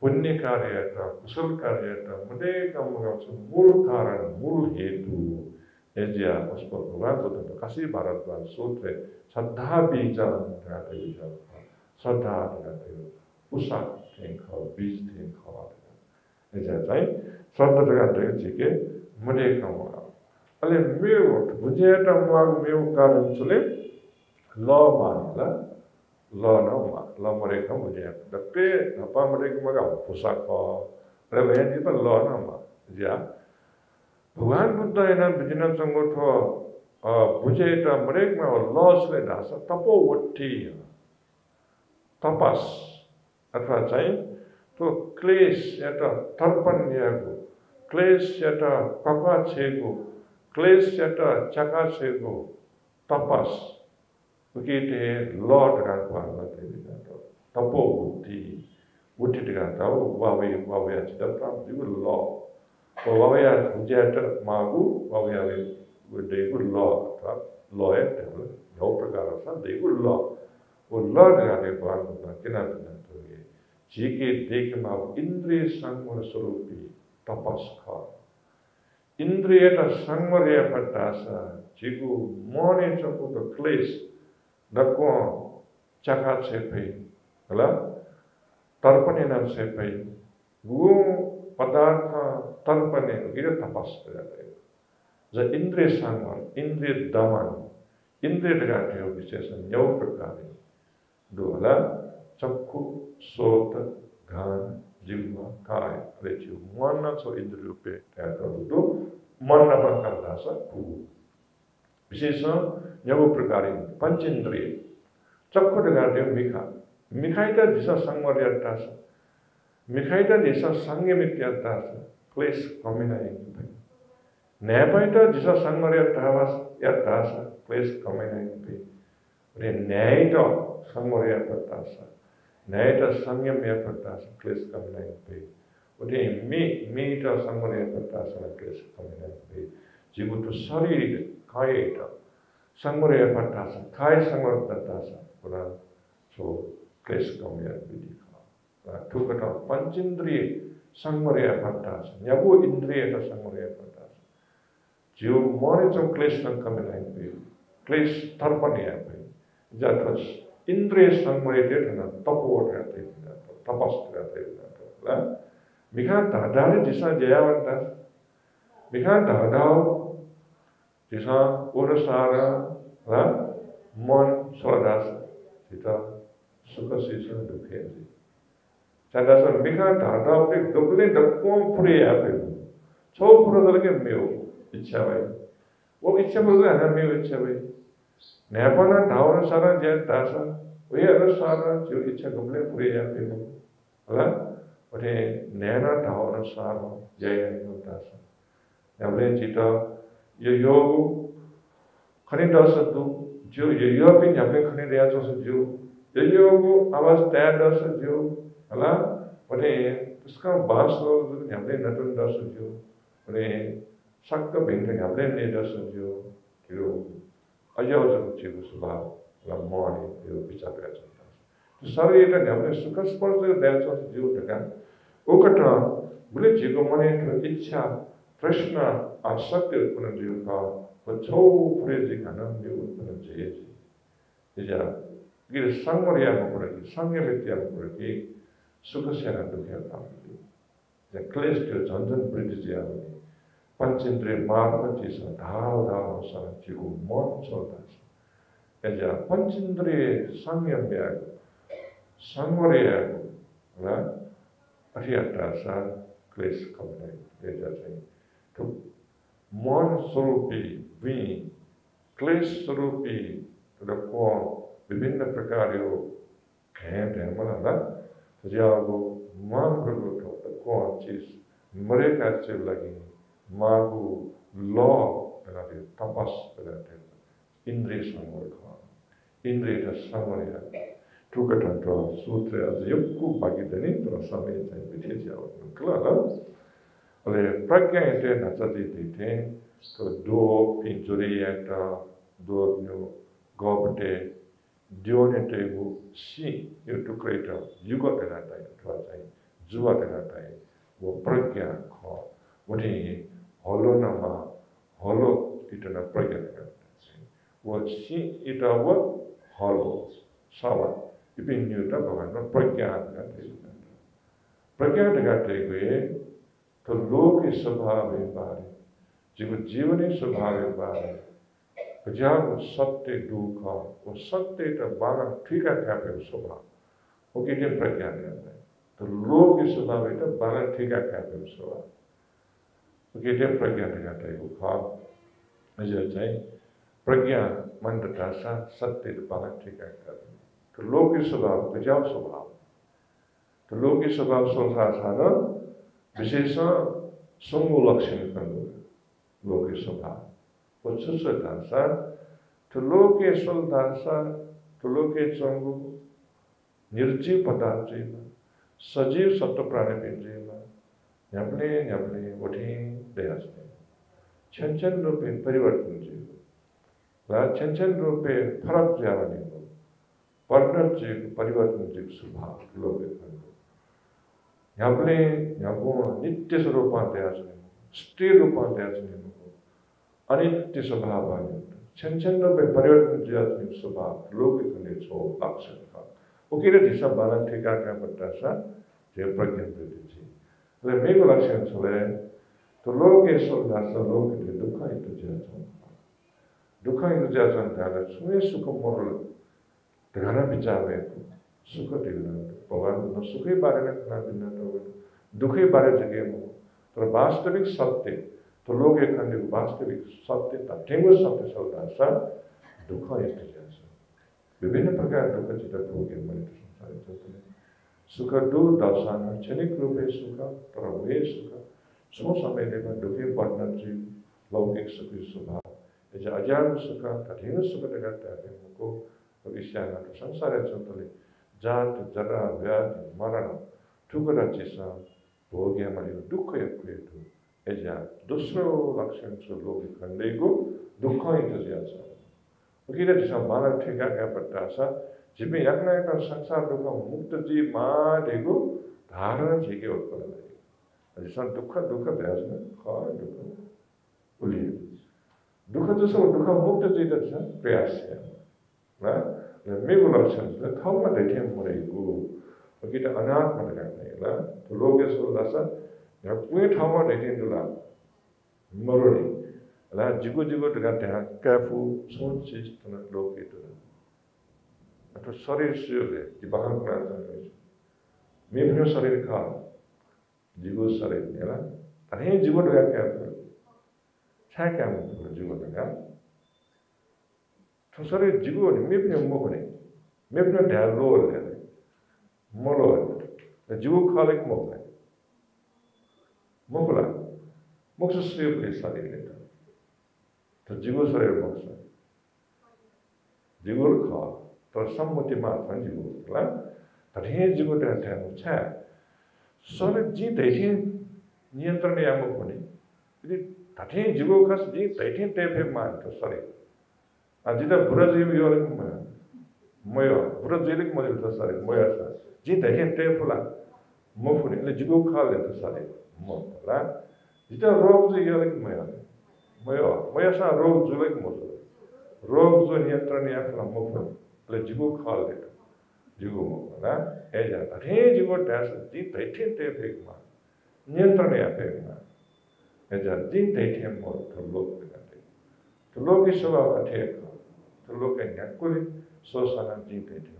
पुण्य कार्य था, कुशल कार्य था, मुझे कम कम से मूल कारण, मूल हेतु ऐसा उस पर भगवान को तो काशी भारत बार सोते सद्धा बीजा लगाते बीजा श्रद्धा आदि उत्साह थेंखा बीज थेंखा आदि जैसे श्रद्धा के मुनेक अल मेव भुजेट मेव कारण चले ल मानला ल ल मरेक भुजेट पे नपा मरेक मग पोशाक अरे बहन पर ल न जा भगवान बुद्ध एना विजन संगोठ बुझे तो मरेक में लॉस ले ना सा तपोवट्टी तपस अथवा चाहिए तो क्लेश या तर्पण को क्लेश या कपा छेगो क्लेश या चका छेगो तपस उकीटे लॉट का पाला दे देता तपोवट्टी उठिट गाता वो बावे बावे अच्छी तरह जीव लॉ वो बावे यार मुझे ऐसा मागू बावे यार देखो लॉ था लॉ है टेबल दो प्रकार था देखो लॉ वो लॉ लगाने को आप ना किना किना तो ये जी के देख में आप इंद्रिय संगमर स्वरूपी तपस का इंद्रिय का संगमर या फटासा जिको मौने चको तो क्लेश दको चका चेपे गला तर्पणे ना चेपे वो पदार्थ तर्पणे उगिर तपस कर जाते ज इंद्रिय संगम इंद्रिय दमन इंद्रिय लगाते हो विशेषण नौ प्रकार दोला चक्षु श्रोत घ्राण जिह्वा काय रेचु मन सो इंद्रिय रूपे तैयार दो मन न करता सा भू विशेषण नौ प्रकार पंच इंद्रिय चक्षु लगाते हो मिखा मिखाइता दिशा संगम रहता सा मिखाइता दिशा संगे में त्यागता सा क्लेश कमी नहीं न्याय तो जिसा संगम रहवास या दास क्लेश कमे नहीं पे अरे न्याय तो संगम रहता सा न्याय तो संयम रहता सा क्लेश कमे नहीं पे अरे मी मी तो संगम रहता सा क्लेश कमे नहीं पे जीव तो शरीर काय तो संगम रहता सा काय संगम रहता सा पूरा सो क्लेश कमे नहीं दिखा तो कटा पंच इंद्रिय संगम रहता सा या वो इंद्रिय तो संगम रहता जीव मौन जो क्लेश कम नहीं क्लेश तर्पण है जब इंद्रिय संगम तपोट रहते तपस रहते मिखा धाधारे जिसा जया बनता मिखा धाधाओ जिसा उनसार मन स्वदास जिता सुख शिशु दुखे चाहता मिखा धाधाओ के दुबले डबकों पूरे आप छो पूरा करके मेव इच्छा भाई वो इच्छा बोलते हैं हमें इच्छा भाई न्यापना ढावना सारा जय दासा वही अगर सारा जो इच्छा गमले पूरे जाते हैं अल्लाह उठे नैना ढावना सारा जय नहीं दासा नवले चिता ये योग खनी दासा तू जो ये योग भी यहाँ पे खनी दिया तो जो ये योग आवाज तैयार दासा जो अल्लाह उठे उसका बास लोग नवले नटन दासा जो उठे शक्ति बिंदु हमने निर्देश जो क्यों अयोग्य चीजों से बाहर लम्बाई जो पिचा कर चुका तो सारे ये तो हमने सुखस पर जो देश और जीव लगा वो कटा बुले जीवों में तो इच्छा प्रश्न आशक्ति उत्पन्न जीव का बचाओ पूरे जीवन में उत्पन्न चाहिए इजा गिर संगमरिया में पड़ेगी संगमितिया में पड़ेगी सुखस या दुखिया काम की जब क्लेश जो जंजन प्रिय पंचेंद्रिय मार्गची सधाव धाव साचिको मन सोता ऐसा पंचेंद्रिय संयम याग संवरय ना अहियाता सा क्लेश कमने ऐसा चाहिए तो मन स्वरूपी भी क्लेश स्वरूपी तो को विभिन्न प्रकार यो हैं धर्मना ना तो जब वो मन प्रकट होता को चीज मरे का चीज लगी मागु लॉ लगाते तपस लगाते इंद्रिय संगम का इंद्रिय का संगम टू कटा तो सूत्र आज योग को बाकी देने तो समय से बिठे जाओ निकला अरे प्रज्ञा इतने नचाती देते तो दो इंजुरी एक ता दो न्यू गोपटे दियोने ते वो सी ये टू कटा युगा कराता है तो आज जुआ कराता है वो प्रज्ञा का उन्हें होलो नमा होलो इतना प्रज्ञा करते हैं वो सी इतना वो होलो सावन विपिन्युता भगवान प्रज्ञात करते प्रज्ञात करते हुए तो लोक स्वभाव बारे जीवन जीवने स्वभाव बारे जहाँ सत्य दुख वो सत्य तो बाला ठीक है स्वभाव वो कितने प्रज्ञात करते तो लोक स्वभाव तो बाला ठीक है स्वभाव वो कितने प्रज्ञात करते खाब जो चाहिए प्रज्ञा मंत्रता सा सत्य तो बाला ठीक है तो लोक स्वभाव तो जाओ स्वभाव तो लोक स्वभाव संसार सारा विशेष समूह लक्षण कर लोक स्वभाव और सुसुधासा तो लोक सुलधासा तो लोक चंगु निर्जीव पदार्थ जीव सजीव सत्व प्राणी पिंजीव झपने झपने उठे दयास छन छन रूपे परिवर्तन जीव व छन छन रूपे फरक जाने को परिणत जीव परिवर्तन जीव स्वभाव लोक झपने झपो नित्य स्वरूप दयास स्थिर रूप अनित्य स्वभाव छन छन रूप परिवर्तन स्वभाव लौकिक लक्षण वो कि दिशा बाला ठेका पड़ता सा प्रज्ञा दीजिए मेरे लक्षण छोड़े तो लोग लोग दुख इंतजार दुख इंतजार सुने सुख मोहल ध्यान विचार सुख दिल्ली भगवान सुखी बारे में खाना दिल्ली तो दुखी बारे जगह तर वास्तविक सत्य तो लोग एक खंड वास्तविक सत्य तथ्यंग सत्य सौदासा दुख इंतजार विभिन्न प्रकार दुख चित्र भोगे मन संसार सुख दूर दर्शाना क्षणिक रूप है सुख तर वे सुख सो समय दुखी बढ़ना जीव लौकिक सुखी स्वभाव ऐसे अजान सुख तथ्यंग सुख को विषयाना संसार चौथले जात जरा व्याध मरण ठुकरा चिसा भोग्या मन दुख एजा दोस्रो लक्षण लोग खंडेको दुख इंतजार क्योंकि जैसा बालक ठेका क्या पड़ता है जिम्मे यज्ञ का संसार दुख मुक्त जी मानेको धारणा झेके उत्पन्न लगे जैसा दुख दुख ब्यास में ख दुख उलिए दुख जसो दुख मुक्त जी जैसा प्रयास है ना मेरे लक्षण थम में देखे मरेको क्योंकि अनाथ मन करने तो लोग कुछ ठाव देखा मरुने जिगो जिगो ढाँ कैफू सोच लोग तो शरीर से बाहर मेरे शरीर खा जिगो शरीर है जिगो ढगा कैफ छा क्या जिगो ढगा तो शरीर जिगो मेरे मोहने मेरे ढाँ लो मोलो है जीव खाले मोह है मोखला मोक्ष शरीर के शरीर लेता तो जीव शरीर मोक्ष जीव खा तो सम्मति मात्र जीव तथे जीव ध्यान छ शरीर जी तैठे नियंत्रण या मुख होने यदि तथे जीव खस जी तैठे तैफे मान तो शरीर जिता बुरा जीव यो मय बुरा जीविक मजे तो शरीर मय जी दे फुला मुफुने जिगो खा लेते सारे मोला जितना रोग जो ये मया मया मयासा रोग जुले मोजो रोग जो नियंत्रण या फुला मुफुने जिगो खा लेते जिगो मोला ए जाता हे जिगो डैस जी दैठे ते फेकमा नियंत्रण या फेकमा ए जा जी दैठे मोल तो लोग करते तो लोग की स्वभाव थे तो लोग कन्या कोई सोसना जी दैठे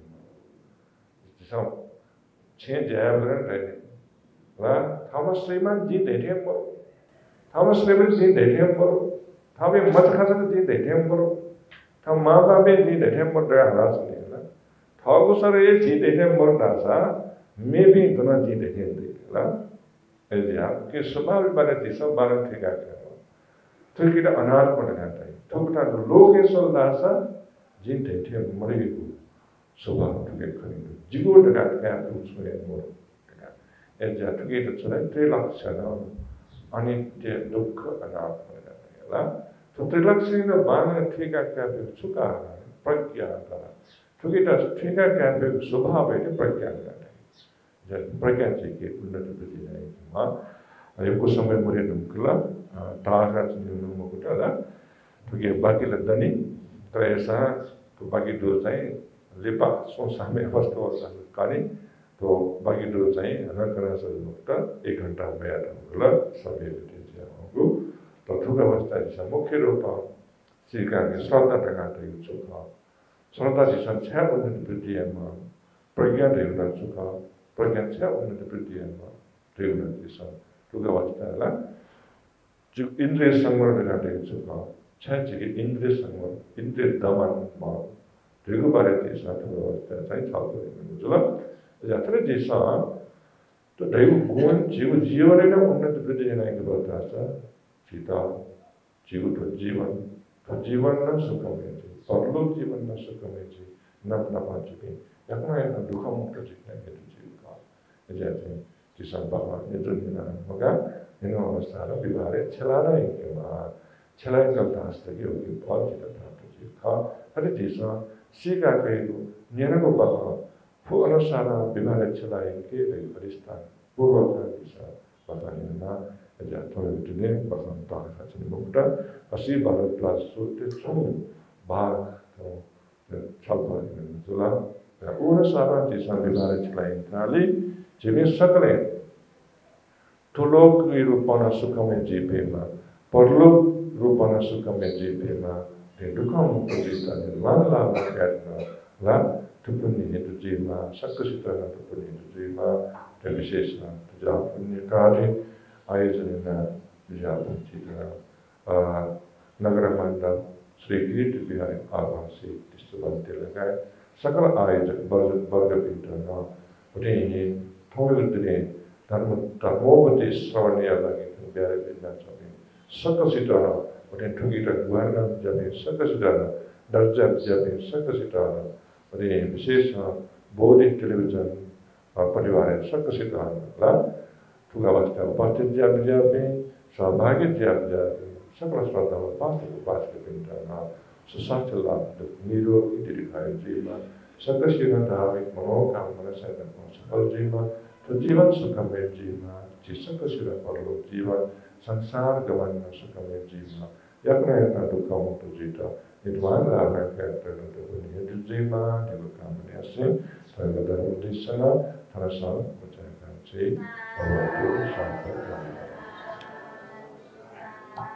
जिसा छे जयावरण रहे वा थामस श्रीमान जी देठे हम करो थामस श्रीमान जी देठे हम करो थामे मत खासन जी देठे हम करो थाम माँ बापे जी देठे हम करो हरास नहीं है ना थागु सर ये जी देठे हम करो डासा मैं भी इतना जी देठे हम देखे ना ऐसे आप कि सुबह भी बारे दिशा बारे ठीक आ गया हो तो किधर अनाथ पड़ जाता है तो बता दो लोग ये सोल डासा जी देठे हम मरी स्वभाव ठुके खरीदो जिगो ढगा क्या तो उसमें मोर ढगा ऐसा ठुके तो चला त्रिलक्षण अनित्य दुख अनाथ में जाने वाला तो त्रिलक्षण का बांध ठेका क्या तो चुका प्रज्ञा का ठुके तो ठेका क्या तो स्वभाव है प्रज्ञा का जब प्रज्ञा चाहिए उन्नति तो दिलाए माँ अरे कुछ समय मुझे नुकला तारा चंद्र नुमुकुटा ला ठुके बाकी लड़नी तो ऐसा तो बाकी दोस्त हैं lepak sampai festival kali तो बाकी दो चाहिए अगर करना संभवता एक घंटा में आता होगा समय बिताते हैं हमको तो थोड़ा वस्ता जिसमें मुख्य रूप से सिखाने स्वास्थ्य टकाते हुए चुका स्वास्थ्य जिसमें छह उन्नत प्रतियम प्रज्ञा देवना चुका प्रज्ञा छह उन्नत प्रतियम देवना जिसमें थोड़ा वस्ता है ना जो इंद्रिय संगम टकाते हुए चुका छह चीज इंद्रिय संगम इंद्रिय दमन मां देखो बारे तीसरा थोड़ा वस्ता चाहिए छात्र जातरे जैसा तो दैव भगवान जीव जीवन है ना उन्नत प्रति जनाएं के बाद आता सीता जीव तो जीवन तो जीवन ना सुखम है जी और लोग जीवन ना सुखम है जी ना अपना पांच जी या कौन है ना दुखा मुक्त जितना है तो जीव का जाते कि संभावना ये तो नहीं ना होगा इन अवस्था में विवाह चलाना है कि माँ चलाएं कल तास्ते की होगी बहुत जितना तो जीव का हर जैसा सीखा कहेगो नियम को बाहर वो अनुसार बीमार चलाएंगे लेकिन परिस्तान पूर्वता के साथ बताने ना जातों के लिए बखान ताकि साथ में बोलता असी भारत प्लस सोते सोम बाहर तो चलता है ना चला वो अनुसार जिसमें बीमार चलाएंगे ताली जिन्हें सकले तो लोग रूपाना सुखमें जीवे मां पर लोग रूपाना सुखमें जीवे मां तेरे दुकान पर जीता है लाल लाल करना लाल तुपन्य तुजीमा सक्कसितना तुपन्य तुजीमा तविशेषना तुजापन्य काले आयोजना तुजापन्चिता नगरमांडा श्रीकीर्ति विहार आवासी तिस्तुबंते लगाए सकल आयोजन बर्ग बर्गपीठना उन्हें ये थोड़े दिने धर्म धर्मोपति श्रवणीय लगे तो बिहार बिना चले सक्कसितना उन्हें ठगी रखवार ना जाने सक्कसितना दर्जा जाने सक्कसितना अरे विशेष बोधी टेलीविजन परिवार है सकसित आना तुगा बचता उपास्थित जाप जापे साभागित जाप जापे सकलस्वादा उपास्थित उपास्थित पिंटा ना सुसाचला दुनिरो इधर खाए जीवन सकसित धार्मिक मनोकाम मनसायन मनसाल जीवन तो जीवन सुखमें जीवन जिसकसित परलोक जीवन संसार गमन सुखमें जीवन यक्ने यक्न दुखाओं तो जीता निर्वाण लाभ के अंतर्गत बने जुझेमा निर्वाण में ऐसे तथा उद्देश्य ना तथा साल बचाएगा जी और जो शांत रहेगा